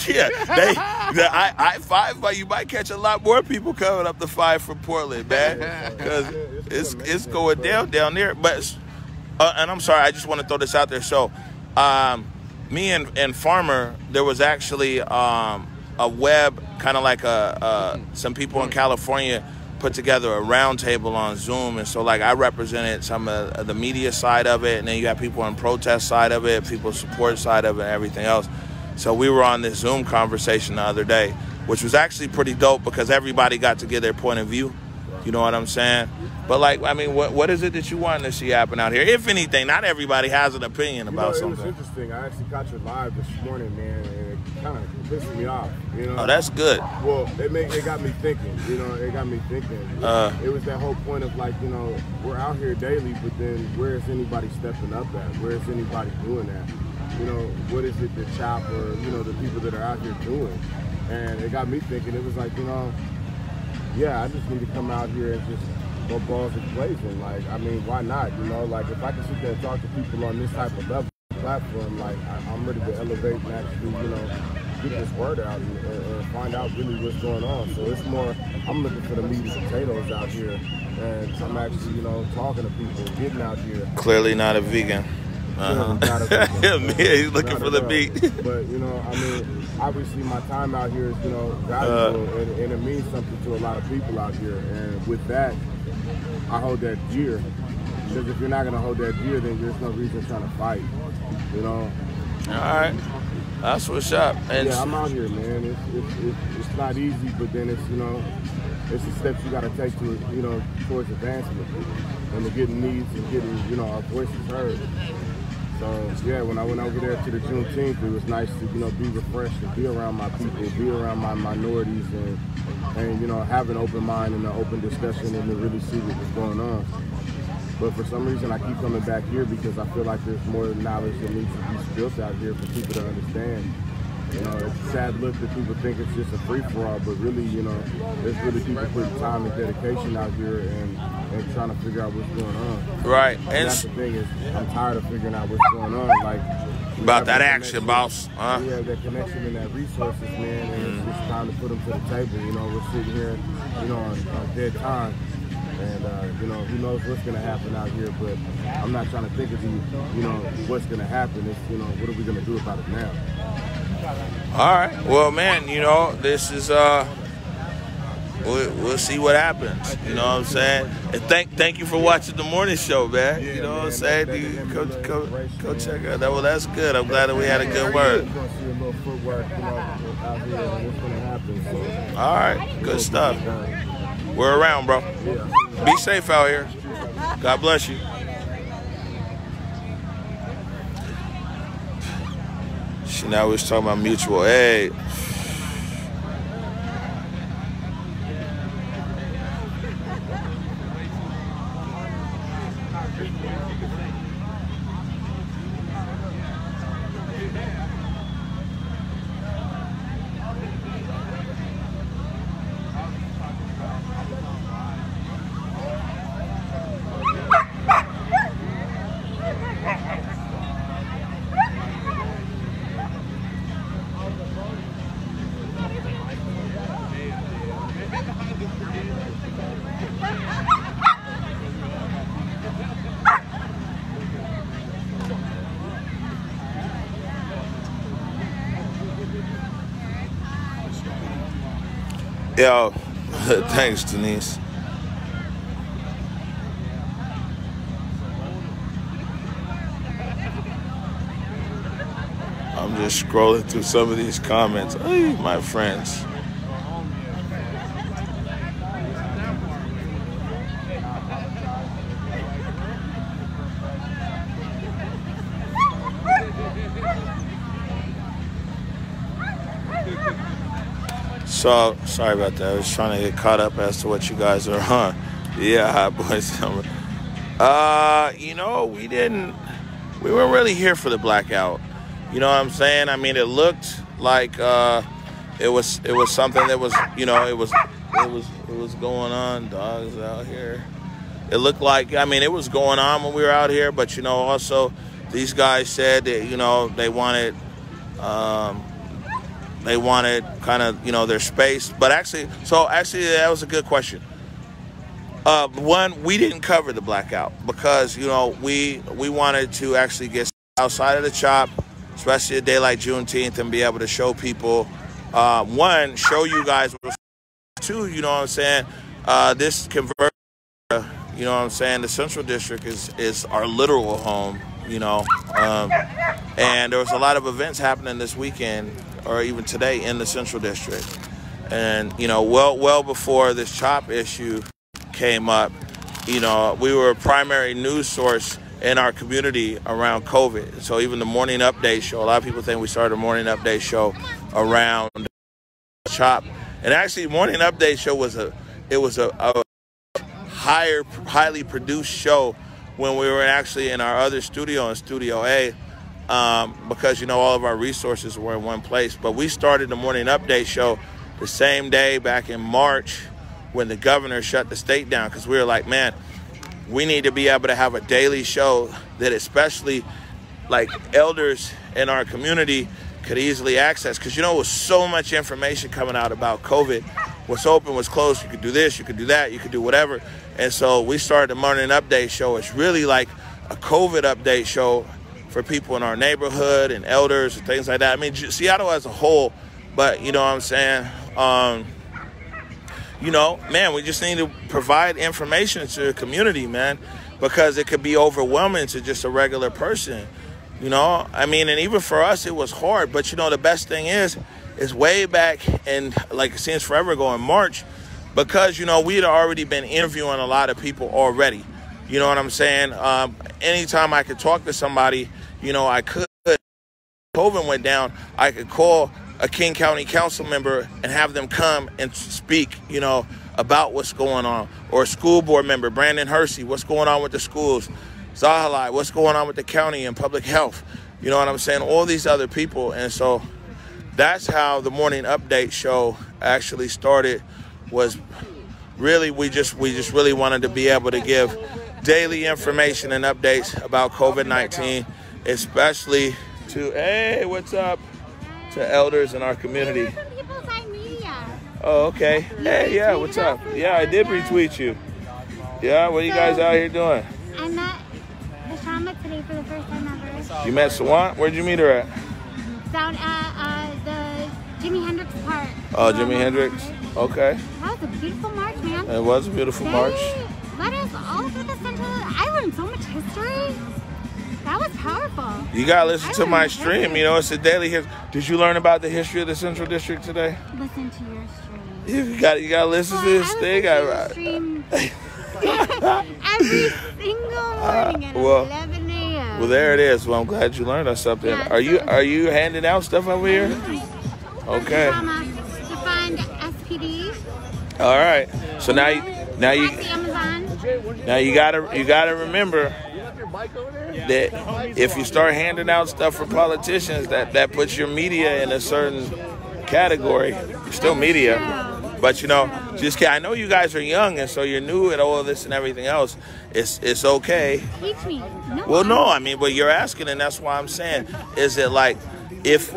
Yeah, I five, but you might catch a lot more people coming up the five from Portland, man, because it's going down there. But and I'm sorry, I just want to throw this out there. So, me and Farmer, there was actually a web, kind of like some people in California put together a round table on Zoom. And so like I represented some of the media side of it, and then you have people on protest side of it, people support side of it, and everything else. So we were on this Zoom conversation the other day, which was actually pretty dope because everybody got to get their point of view. You know what I'm saying? But like, I mean, what is it that you want to see happen out here? If anything, not everybody has an opinion about something. It was interesting. I actually got your live this morning, man, and it kind of pissed me off. You know? Oh, that's good. Well, it got me thinking. You know, it got me thinking. It was that whole point of like, you know, we're out here daily, but then where is anybody stepping up at? Where is anybody doing that? You know, what is it that CHOP or, you know, the people that are out here doing? And it got me thinking. It was like, you know, yeah, I just need to come out here and just go balls and blazing. Like, I mean, why not? You know, like, if I can sit there and talk to people on this type of level platform, like, I'm ready to elevate and actually, you know, get this word out and find out really what's going on. So it's more, I'm looking for the meat and potatoes out here, and I'm actually, you know, talking to people, getting out here. Clearly not a vegan. He's looking for the beat. But, you know, I mean, obviously my time out here is, you know, valuable, and it means something to a lot of people out here. And with that, I hold that gear. Because if you're not going to hold that gear, then there's no reason trying to fight, you know? All right. That's what's up. And yeah, I'm out here, man. It's not easy, but then it's, you know, it's the steps you got to take to, you know, towards advancement and to getting needs and getting, you know, our voices heard. So, yeah, when I went over there to the Juneteenth, it was nice to, you know, be refreshed and be around my people, be around my minorities, and you know, have an open mind and an open discussion and to really see what was going on. But for some reason, I keep coming back here because I feel like there's more knowledge that needs to be built out here for people to understand. You know, it's a sad look that people think it's just a free-for-all, but really, you know, there's really people putting time and dedication out here and trying to figure out what's going on. Right. And that's the thing is, I'm tired of figuring out what's going on. Like, about that action, boss. We have that connection and that resources, man, and it's just time to put them to the table. You know, we're sitting here, you know, on dead time. And, you know, who knows what's going to happen out here, but I'm not trying to think of, you know, what's going to happen. It's, you know, what are we going to do about it now? All right. Well, man, you know, this is we'll see what happens. You know what I'm saying? And thank you for watching the morning show, man. You know what I'm saying? Go check out that. Well, that's good. I'm glad that we had a good word. All right. Good stuff. We're around, bro. Be safe out here. God bless you. She now was talking about mutual aid. Yo, thanks, Denise. I'm just scrolling through some of these comments. Hey, my friends. So, sorry about that. I was trying to get caught up as to what you guys are on. Yeah, Hot Boys Summer. You know, we weren't really here for the blackout. You know what I'm saying? I mean, it looked like it was something that was, you know, it was going on. Dogs out here. It looked like, I mean, it was going on when we were out here, but, you know, also these guys said that, you know, they wanted kind of, you know, their space. But actually, so actually that was a good question. One, we didn't cover the blackout because, you know, we wanted to actually get outside of the CHOP, especially a day like Juneteenth, and be able to show people, one, show you guys, two, you know what I'm saying, this Converge, you know what I'm saying, the Central District is our literal home, you know, and there was a lot of events happening this weekend, or even today, in the Central District. And, you know, well before this CHOP issue came up, you know, we were a primary news source in our community around COVID. So even the morning update show, a lot of people think we started a morning update show around CHOP. And actually, morning update show was a highly produced show when we were actually in our other studio, in Studio A, because, you know, all of our resources were in one place. But we started the morning update show the same day back in March when the governor shut the state down, because we were like, man, we need to be able to have a daily show that especially like elders in our community could easily access, because, you know, it was so much information coming out about COVID. What's open, what's closed, you could do this, you could do that, you could do whatever. And so we started the morning update show. It's really like a COVID update show for people in our neighborhood and elders and things like that. I mean, Seattle as a whole, but you know what I'm saying? You know, man, we just need to provide information to the community, man, because it could be overwhelming to just a regular person, you know? I mean, and even for us, it was hard, but you know, the best thing is way back in, like, it seems forever ago in March, because, you know, we had already been interviewing a lot of people already. You know what I'm saying? Anytime I could talk to somebody, you know, I could. COVID went down, I could call a King County council member and have them come and speak, you know, about what's going on. Or a school board member, Brandon Hersey, what's going on with the schools? Zahalai, what's going on with the county and public health? You know what I'm saying? All these other people. And so that's how the morning update show actually started, was really, we just really wanted to be able to give daily information and updates about COVID-19, especially to, hey, what's up, to elders in our community. Oh, okay. Hey, yeah, what's up? Yeah, I did retweet you. Yeah, what are you guys out here doing? I met Kshama today for the first time ever. You met Sawant? Where'd you meet her at? Down at the Jimi Hendrix Park. Oh, Jimi Hendrix? Okay. That was a beautiful march, man. It was a beautiful march. That is all through the center. I learned so much history. That was powerful. You gotta listen to my stream. You know, it's a daily history. Did you learn about the history of the Central District today? Listen to your stream. You gotta listen to this thing. I stream every single morning at 11 a.m. Well, there it is. Well, I'm glad you learned us something. Yeah, are you handing out stuff over here? Okay. To find SPD. All right. So now you gotta remember that if you start handing out stuff for politicians, that puts your media in a certain category. You're still media, but you know, just, I know you guys are young and so you're new at all this and everything else. It's okay. Teach me. Well, no, I mean, but you're asking, and that's why I'm saying, is it like, if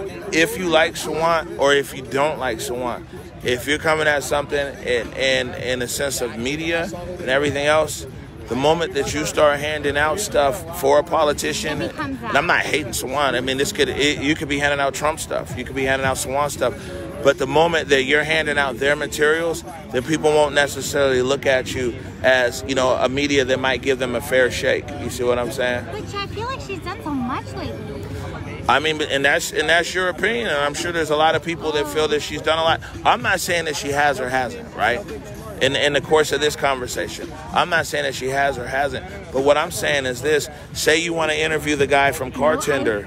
you like Sawant or if you don't like Sawant, if you're coming at something and in a sense of media and everything else, the moment that you start handing out stuff for a politician, and I'm not hating Sawant. I mean, you could be handing out Trump stuff. You could be handing out Sawant stuff. But the moment that you're handing out their materials, then people won't necessarily look at you as, you know, a media that might give them a fair shake. You see what I'm saying? Which I feel like she's done so much lately. I mean, and that's your opinion, and I'm sure there's a lot of people that feel that she's done a lot. I'm not saying that she has or hasn't, right? In the course of this conversation, I'm not saying that she has or hasn't. But what I'm saying is this: say you want to interview the guy from Cartender,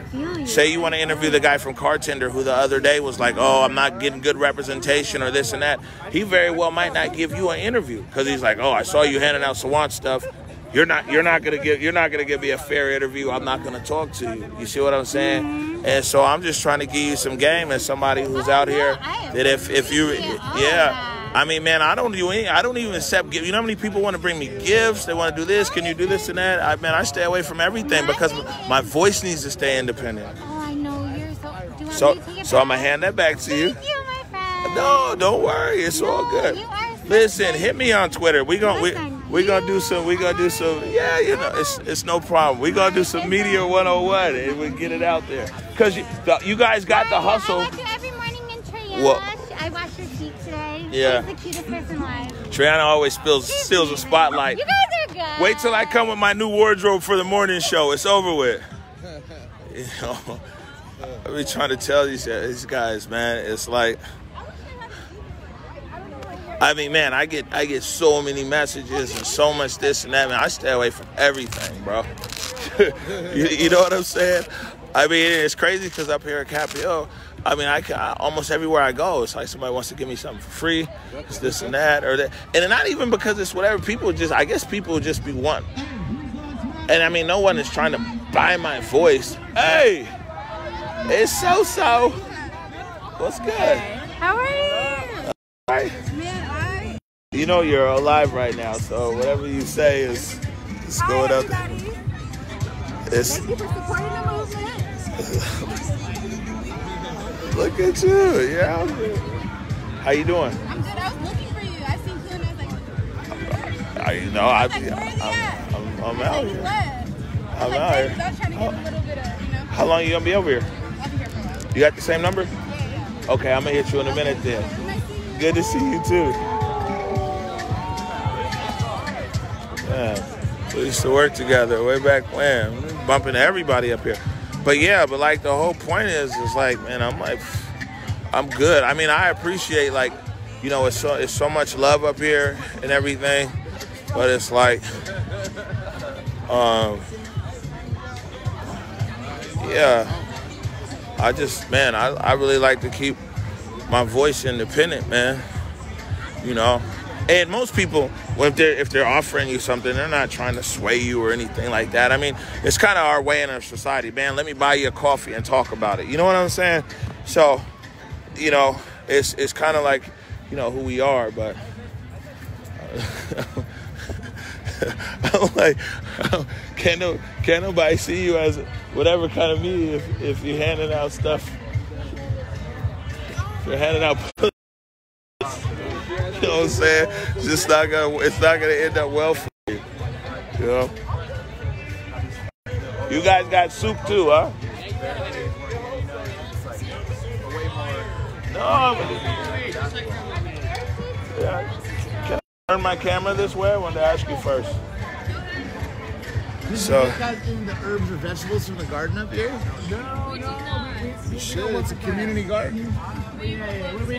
Say you want to interview the guy from Cartender who the other day was like, oh, I'm not getting good representation or this and that. He very well might not give you an interview because he's like, oh, I saw you handing out Sawant stuff. You're not gonna give me a fair interview. I'm not gonna talk to you. You see what I'm saying? Mm-hmm. And so I'm just trying to give you some game as somebody who's out here. That if you, yeah, I mean, man, I don't even accept gifts. You know how many people want to bring me gifts? They want to do this. Can you do this and that? I stay away from everything because my voice needs to stay independent. Oh, I know you're so. Do you want me to take it back? So I'm gonna hand that back to you. Thank you, my friend. No, don't worry. It's all good. You are so Listen, hit me on Twitter. We gonna do some, yeah, you know, it's no problem. We gonna do some Media 101 and we get it out there. Cause you guys got the hustle. I watch you every morning in Triana. Well, I watch your feet today. Yeah. She's the cutest person alive. Triana always steals the spotlight. You guys are good. Wait till I come with my new wardrobe for the morning show. It's over with. You know, I be trying to tell these guys, man, it's like, I mean, man, I get so many messages and so much this and that, man. I stay away from everything, bro. you know what I'm saying? I mean, it's crazy because up here at Capitol Hill, I mean, I almost everywhere I go, it's like somebody wants to give me something for free. It's this and that or that. And not even because it's whatever. I guess people just be one. And I mean, no one is trying to buy my voice. Hey, it's so. What's good? How are you? All right. You know you're alive right now, so whatever you say is going up. Thank you for supporting the movement. Look at you, you're out there. How you doing? I'm good. I was looking for you. I seen you and I was like, you know, I'm out here. I'm out here. I was trying to get a little bit of, you know. How long are you gonna be over here? I'll be here for a while. You got the same number? Yeah. Okay, I'm gonna hit you in a minute then. Good to see you too. Yeah. We used to work together way back when, bumping everybody up here. But yeah, but like the whole point is like, man, I'm like, I'm good. I mean, I appreciate, like, you know, it's so much love up here and everything, but it's like, yeah, I just, man, I really like to keep my voice independent, man, you know. And most people, if they're offering you something, they're not trying to sway you or anything like that. I mean, it's kind of our way in our society, man. Let me buy you a coffee and talk about it. You know what I'm saying? So, you know, it's kind of like, you know, who we are. But I'm like, can't nobody see you as whatever kind of me if you're handing out stuff. If you're handing out. You know what I'm saying? It's not gonna end up well for you. You know? You guys got soup too, huh? No. Can I turn my camera this way? I wanted to ask you first. So, you guys getting the herbs or vegetables from the garden up here? No. You should. It's a community garden.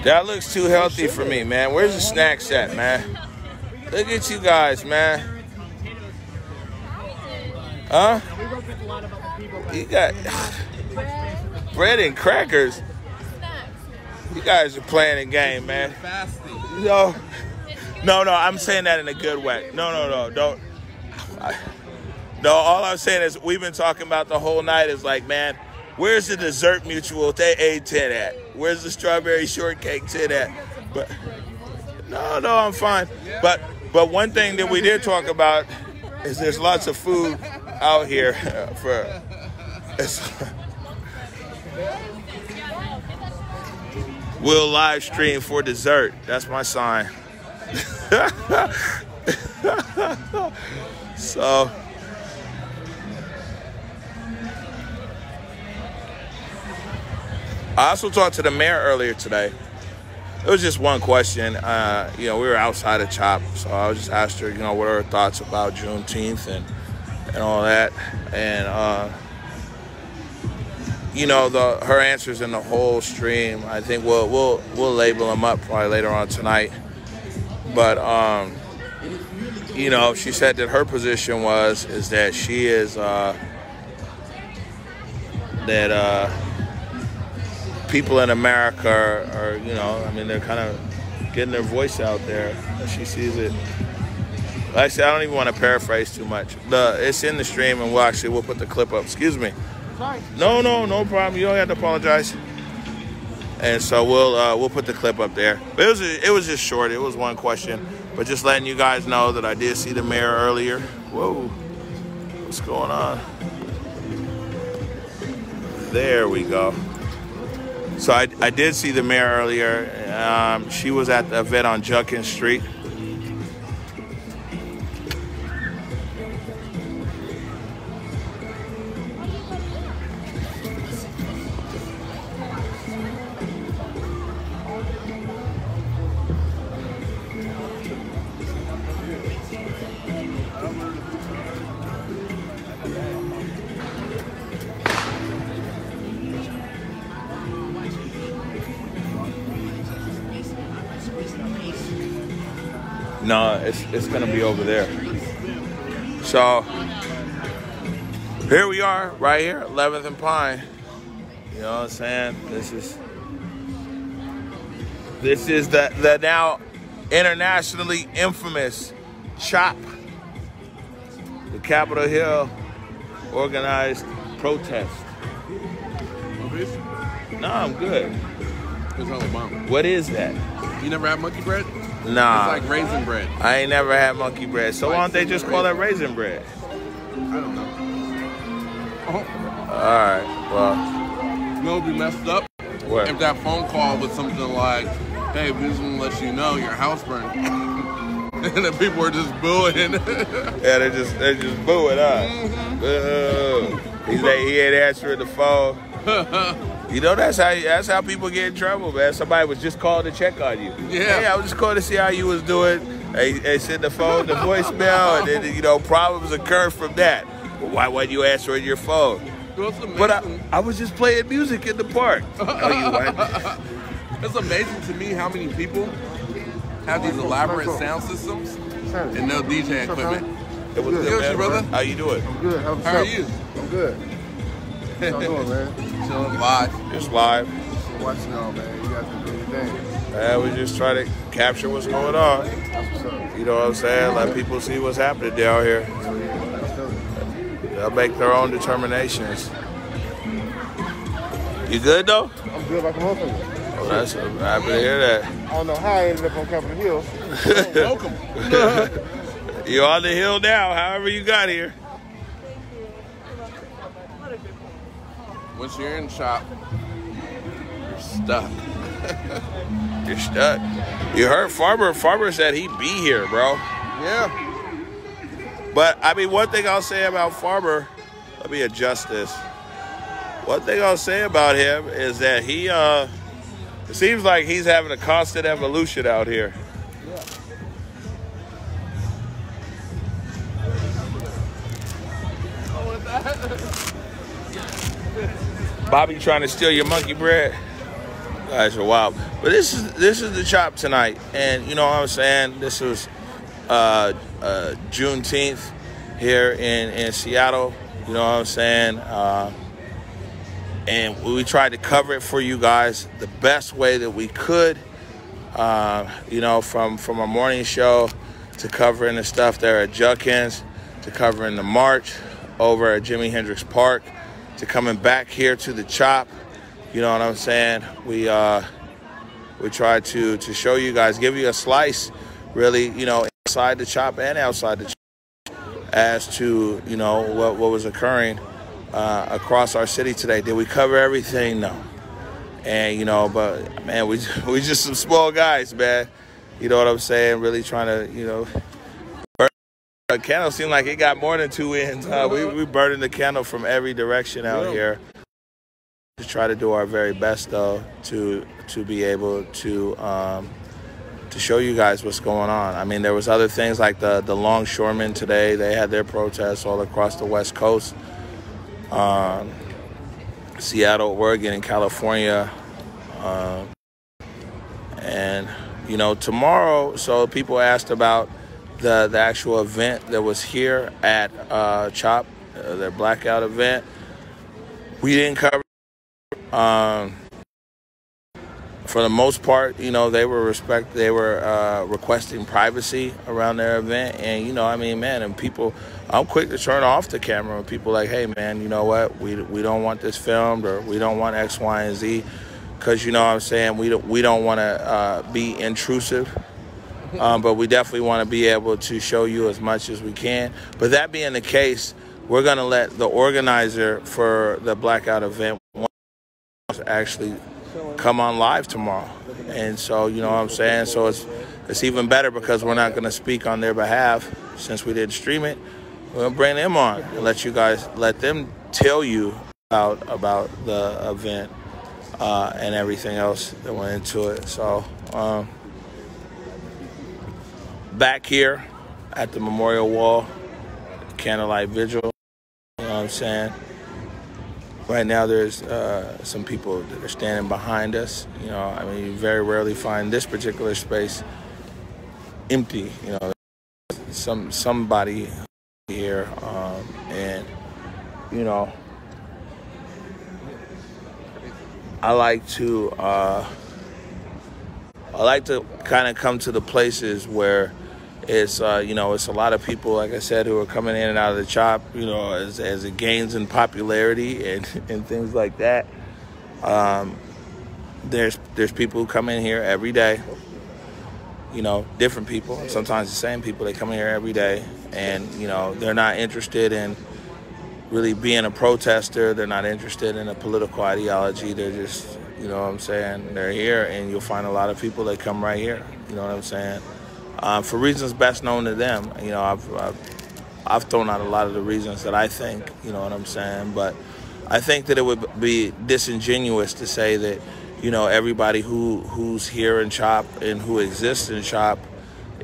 That looks too healthy for me, man. Where's the snacks at, man? Look at you guys, man. Huh? You got bread and crackers. You guys are playing a game, man. No, I'm saying that in a good way. No, don't. No, all I'm saying is we've been talking about the whole night is like, man, where's the dessert mutual they ate 10 at? Where's the strawberry shortcake 10 at? But no, I'm fine. But one thing that we did talk about is there's lots of food out here for. We'll live stream for dessert. That's my sign. So. I also talked to the mayor earlier today. It was just one question. You know, we were outside of CHOP, so I just asked her, you know, what are her thoughts about Juneteenth and all that. And, you know, her answers in the whole stream, I think we'll label them up probably later on tonight. But, you know, she said that her position is that she is that people in America are, you know, I mean, they're kind of getting their voice out there. She sees it. Actually, I don't even want to paraphrase too much. It's in the stream, and we'll put the clip up. Excuse me. Sorry. No, no, no problem. You don't have to apologize. And so we'll put the clip up there. But it was just short. It was one question, but just letting you guys know that I did see the mayor earlier. Whoa, what's going on? There we go. So I did see the mayor earlier. She was at the event on Judkins Street. No, it's gonna be over there. So here we are, right here, 11th and Pine. You know what I'm saying? This is the now internationally infamous CHOP, the Capitol Hill organized protest. No, I'm good. What is that? You never had monkey bread? Nah. It's like raisin bread. I ain't never had monkey bread. So why don't they just call it raisin bread? I don't know. Alright, well. You know what would be messed up? What? If that phone call was something like, hey, we just want to let you know your house burned. And the people are just booing. Yeah, they're just booing, huh? Mm-hmm. He ain't answering the phone. You know, that's how people get in trouble, man. Somebody was just called to check on you. Yeah. Hey, I was just calling to see how you was doing. They sent the phone to voicemail, and then, you know, problems occur from that. Well, why weren't you answering your phone? But I was just playing music in the park. Oh, you what? It's amazing to me how many people have these elaborate sound systems and no DJ equipment. It was good, man, brother. How you doing? I'm good. How are you? I'm good. How you doing, man? Live. Just live. Watching all, man. You guys can do your thing. Man, we just try to capture what's going on. You know what I'm saying? Let people see what's happening down here. They'll make their own determinations. You good, though? I'm good like a motherfucker. Oh, that's a, I'm happy to hear that. I don't know how I ended up on Capitol Hill. Welcome. You're on the hill now, however you got here. Once you're in CHOP, you're stuck. You're stuck. You heard Farber said he'd be here, bro. Yeah. But, I mean, one thing I'll say about Farber, let me adjust this. One thing I'll say about him is that he, it seems like he's having a constant evolution out here. Yeah. Oh, what's that? Bobby trying to steal your monkey bread. Guys are wild. But this is the CHOP tonight. And you know what I'm saying? This was Juneteenth here in Seattle. You know what I'm saying? And we tried to cover it for you guys the best way that we could. You know, from our morning show to covering the stuff there at Judkins, to covering the march over at Jimi Hendrix Park, to coming back here to the CHOP. You know what I'm saying? We try to show you guys, give you a slice, really, you know, inside the CHOP and outside the CHOP, as to, you know, what was occurring across our city today. Did we cover everything? No. And, you know, but, man, we just some small guys, man. You know what I'm saying? Really trying to, you know, the candle seemed like it got more than two ends. We burning the candle from every direction out here. To try to do our very best, though, to be able to show you guys what's going on. I mean, there was other things like the longshoremen today. They had their protests all across the West Coast, Seattle, Oregon, and California, and you know tomorrow. So people asked about the actual event that was here at CHOP, their blackout event. we didn't cover. For the most part, you know, they were requesting privacy around their event. And, you know, I mean, man, and people, I'm quick to turn off the camera when people like, hey, man, you know what, we don't want this filmed, or we don't want X, Y, and Z, because, you know what I'm saying, we don't want to be intrusive, but we definitely want to be able to show you as much as we can. But that being the case, we're going to let the organizer for the blackout event actually come on live tomorrow. And so, you know what I'm saying, so it's even better, because we're not going to speak on their behalf since we didn't stream it. We're going to bring them on and let you guys, let them tell you about the event and everything else that went into it. So back here at the memorial wall, candlelight vigil, you know what I'm saying. Right now, there's some people that are standing behind us. You know, I mean, you very rarely find this particular space empty. You know, somebody here, and you know, I like to kind of come to the places where it's you know, it's a lot of people, like I said, who are coming in and out of the CHOP, you know, as it gains in popularity and things like that. There's people who come in here every day, you know, different people, sometimes the same people. They come in here every day, and you know, they're not interested in really being a protester. They're not interested in a political ideology. They're just, you know what I'm saying, they're here. And you'll find a lot of people that come right here, you know what I'm saying. For reasons best known to them, you know, I've thrown out a lot of the reasons that I think, you know what I'm saying, but I think that it would be disingenuous to say that, you know, everybody who's here in CHOP and who exists in CHOP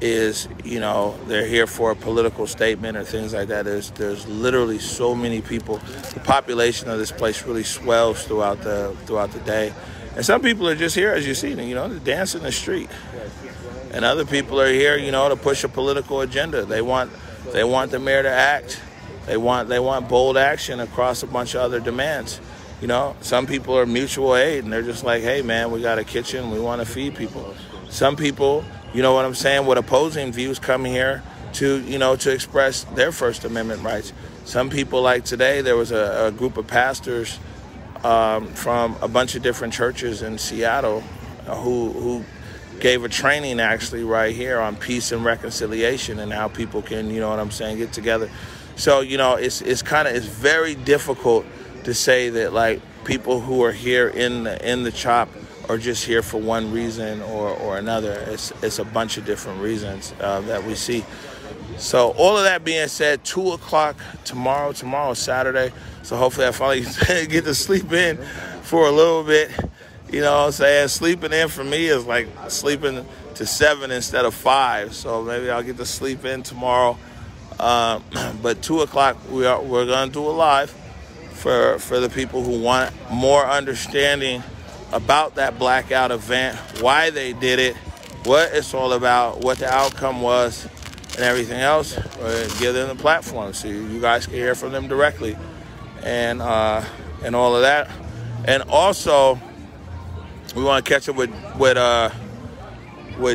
is, you know, they're here for a political statement or things like that. There's literally so many people. The population of this place really swells throughout the day, and some people are just here, as you see, you know, to dance in the street. And other people are here, you know, to push a political agenda. They want the mayor to act. They want bold action across a bunch of other demands. You know, some people are mutual aid, and they're just like, hey, man, we got a kitchen. We want to feed people. Some people, you know what I'm saying, with opposing views come here to, you know, to express their First Amendment rights. Some people, like today, there was a group of pastors from a bunch of different churches in Seattle who gave a training actually right here on peace and reconciliation and how people can, you know what I'm saying, get together. So, you know, it's very difficult to say that, like, people who are here in the CHOP are just here for one reason or another. It's a bunch of different reasons that we see. So all of that being said, 2 o'clock tomorrow is Saturday. So hopefully I finally get to sleep in for a little bit. You know what I'm saying? Sleeping in for me is like sleeping to 7 instead of 5. So maybe I'll get to sleep in tomorrow. But 2 o'clock, we're going to do a live for the people who want more understanding about that blackout event, why they did it, what it's all about, what the outcome was, and everything else. Give them the platform so you guys can hear from them directly and all of that. And also, we want to catch up with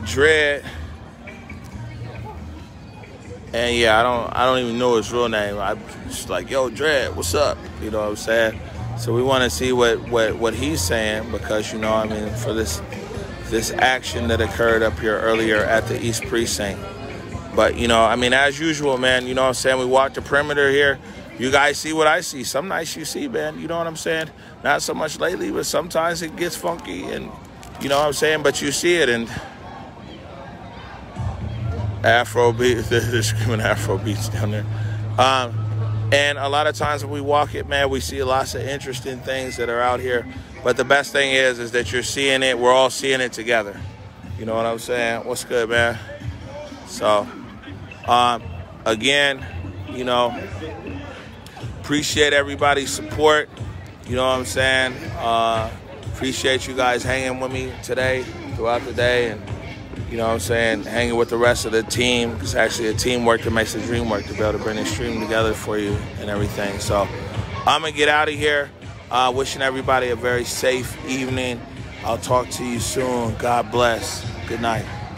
Dread, and yeah, I don't even know his real name. I'm just like, yo, Dread, what's up? You know what I'm saying? So we want to see what he's saying, because, you know, I mean, for this action that occurred up here earlier at the East Precinct. But, you know, I mean, as usual, man, you know what I'm saying, we walked the perimeter here. You guys see what I see. Some nights you see, man, you know what I'm saying? Not so much lately, but sometimes it gets funky, and you know what I'm saying? But you see it, and Afrobeat, they're screaming Afrobeats down there. And a lot of times when we walk it, man, we see lots of interesting things that are out here. But the best thing is that you're seeing it. We're all seeing it together. You know what I'm saying? What's good, man? So, again, you know, appreciate everybody's support. You know what I'm saying? Appreciate you guys hanging with me today, throughout the day, and you know what I'm saying, hanging with the rest of the team. It's actually a teamwork that makes the dream work, to be able to bring this dream together for you and everything. So I'm gonna get out of here. Wishing everybody a very safe evening. I'll talk to you soon. God bless. Good night.